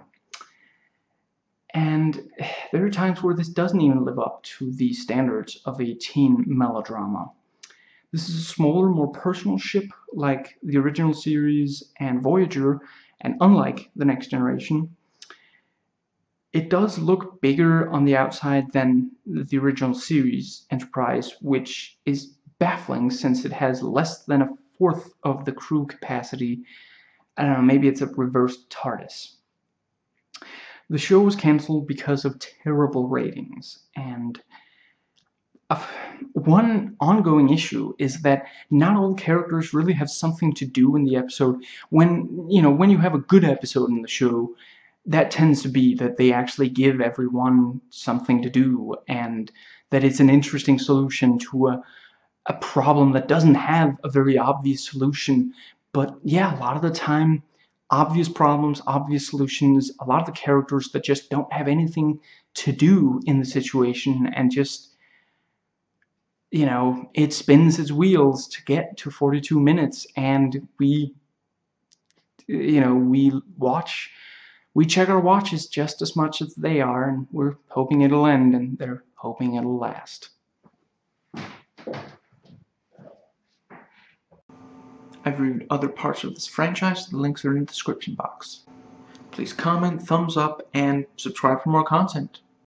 And there are times where this doesn't even live up to the standards of a teen melodrama. This is a smaller, more personal ship, like the original series and Voyager, and unlike The Next Generation, it does look bigger on the outside than the original series, Enterprise, which is baffling since it has less than a fourth of the crew capacity. I don't know, maybe it's a reverse TARDIS. The show was cancelled because of terrible ratings, and one ongoing issue is that not all characters really have something to do in the episode. When, you know, when you have a good episode in the show, that tends to be that they actually give everyone something to do, and that it's an interesting solution to a problem that doesn't have a very obvious solution. But yeah, a lot of the time, obvious problems, obvious solutions, a lot of the characters that just don't have anything to do in the situation, and just, you know, it spins its wheels to get to 42 minutes, and we, you know, we check our watches just as much as they are, and we're hoping it'll end, and they're hoping it'll last. I've reviewed other parts of this franchise. The links are in the description box. Please comment, thumbs up, and subscribe for more content.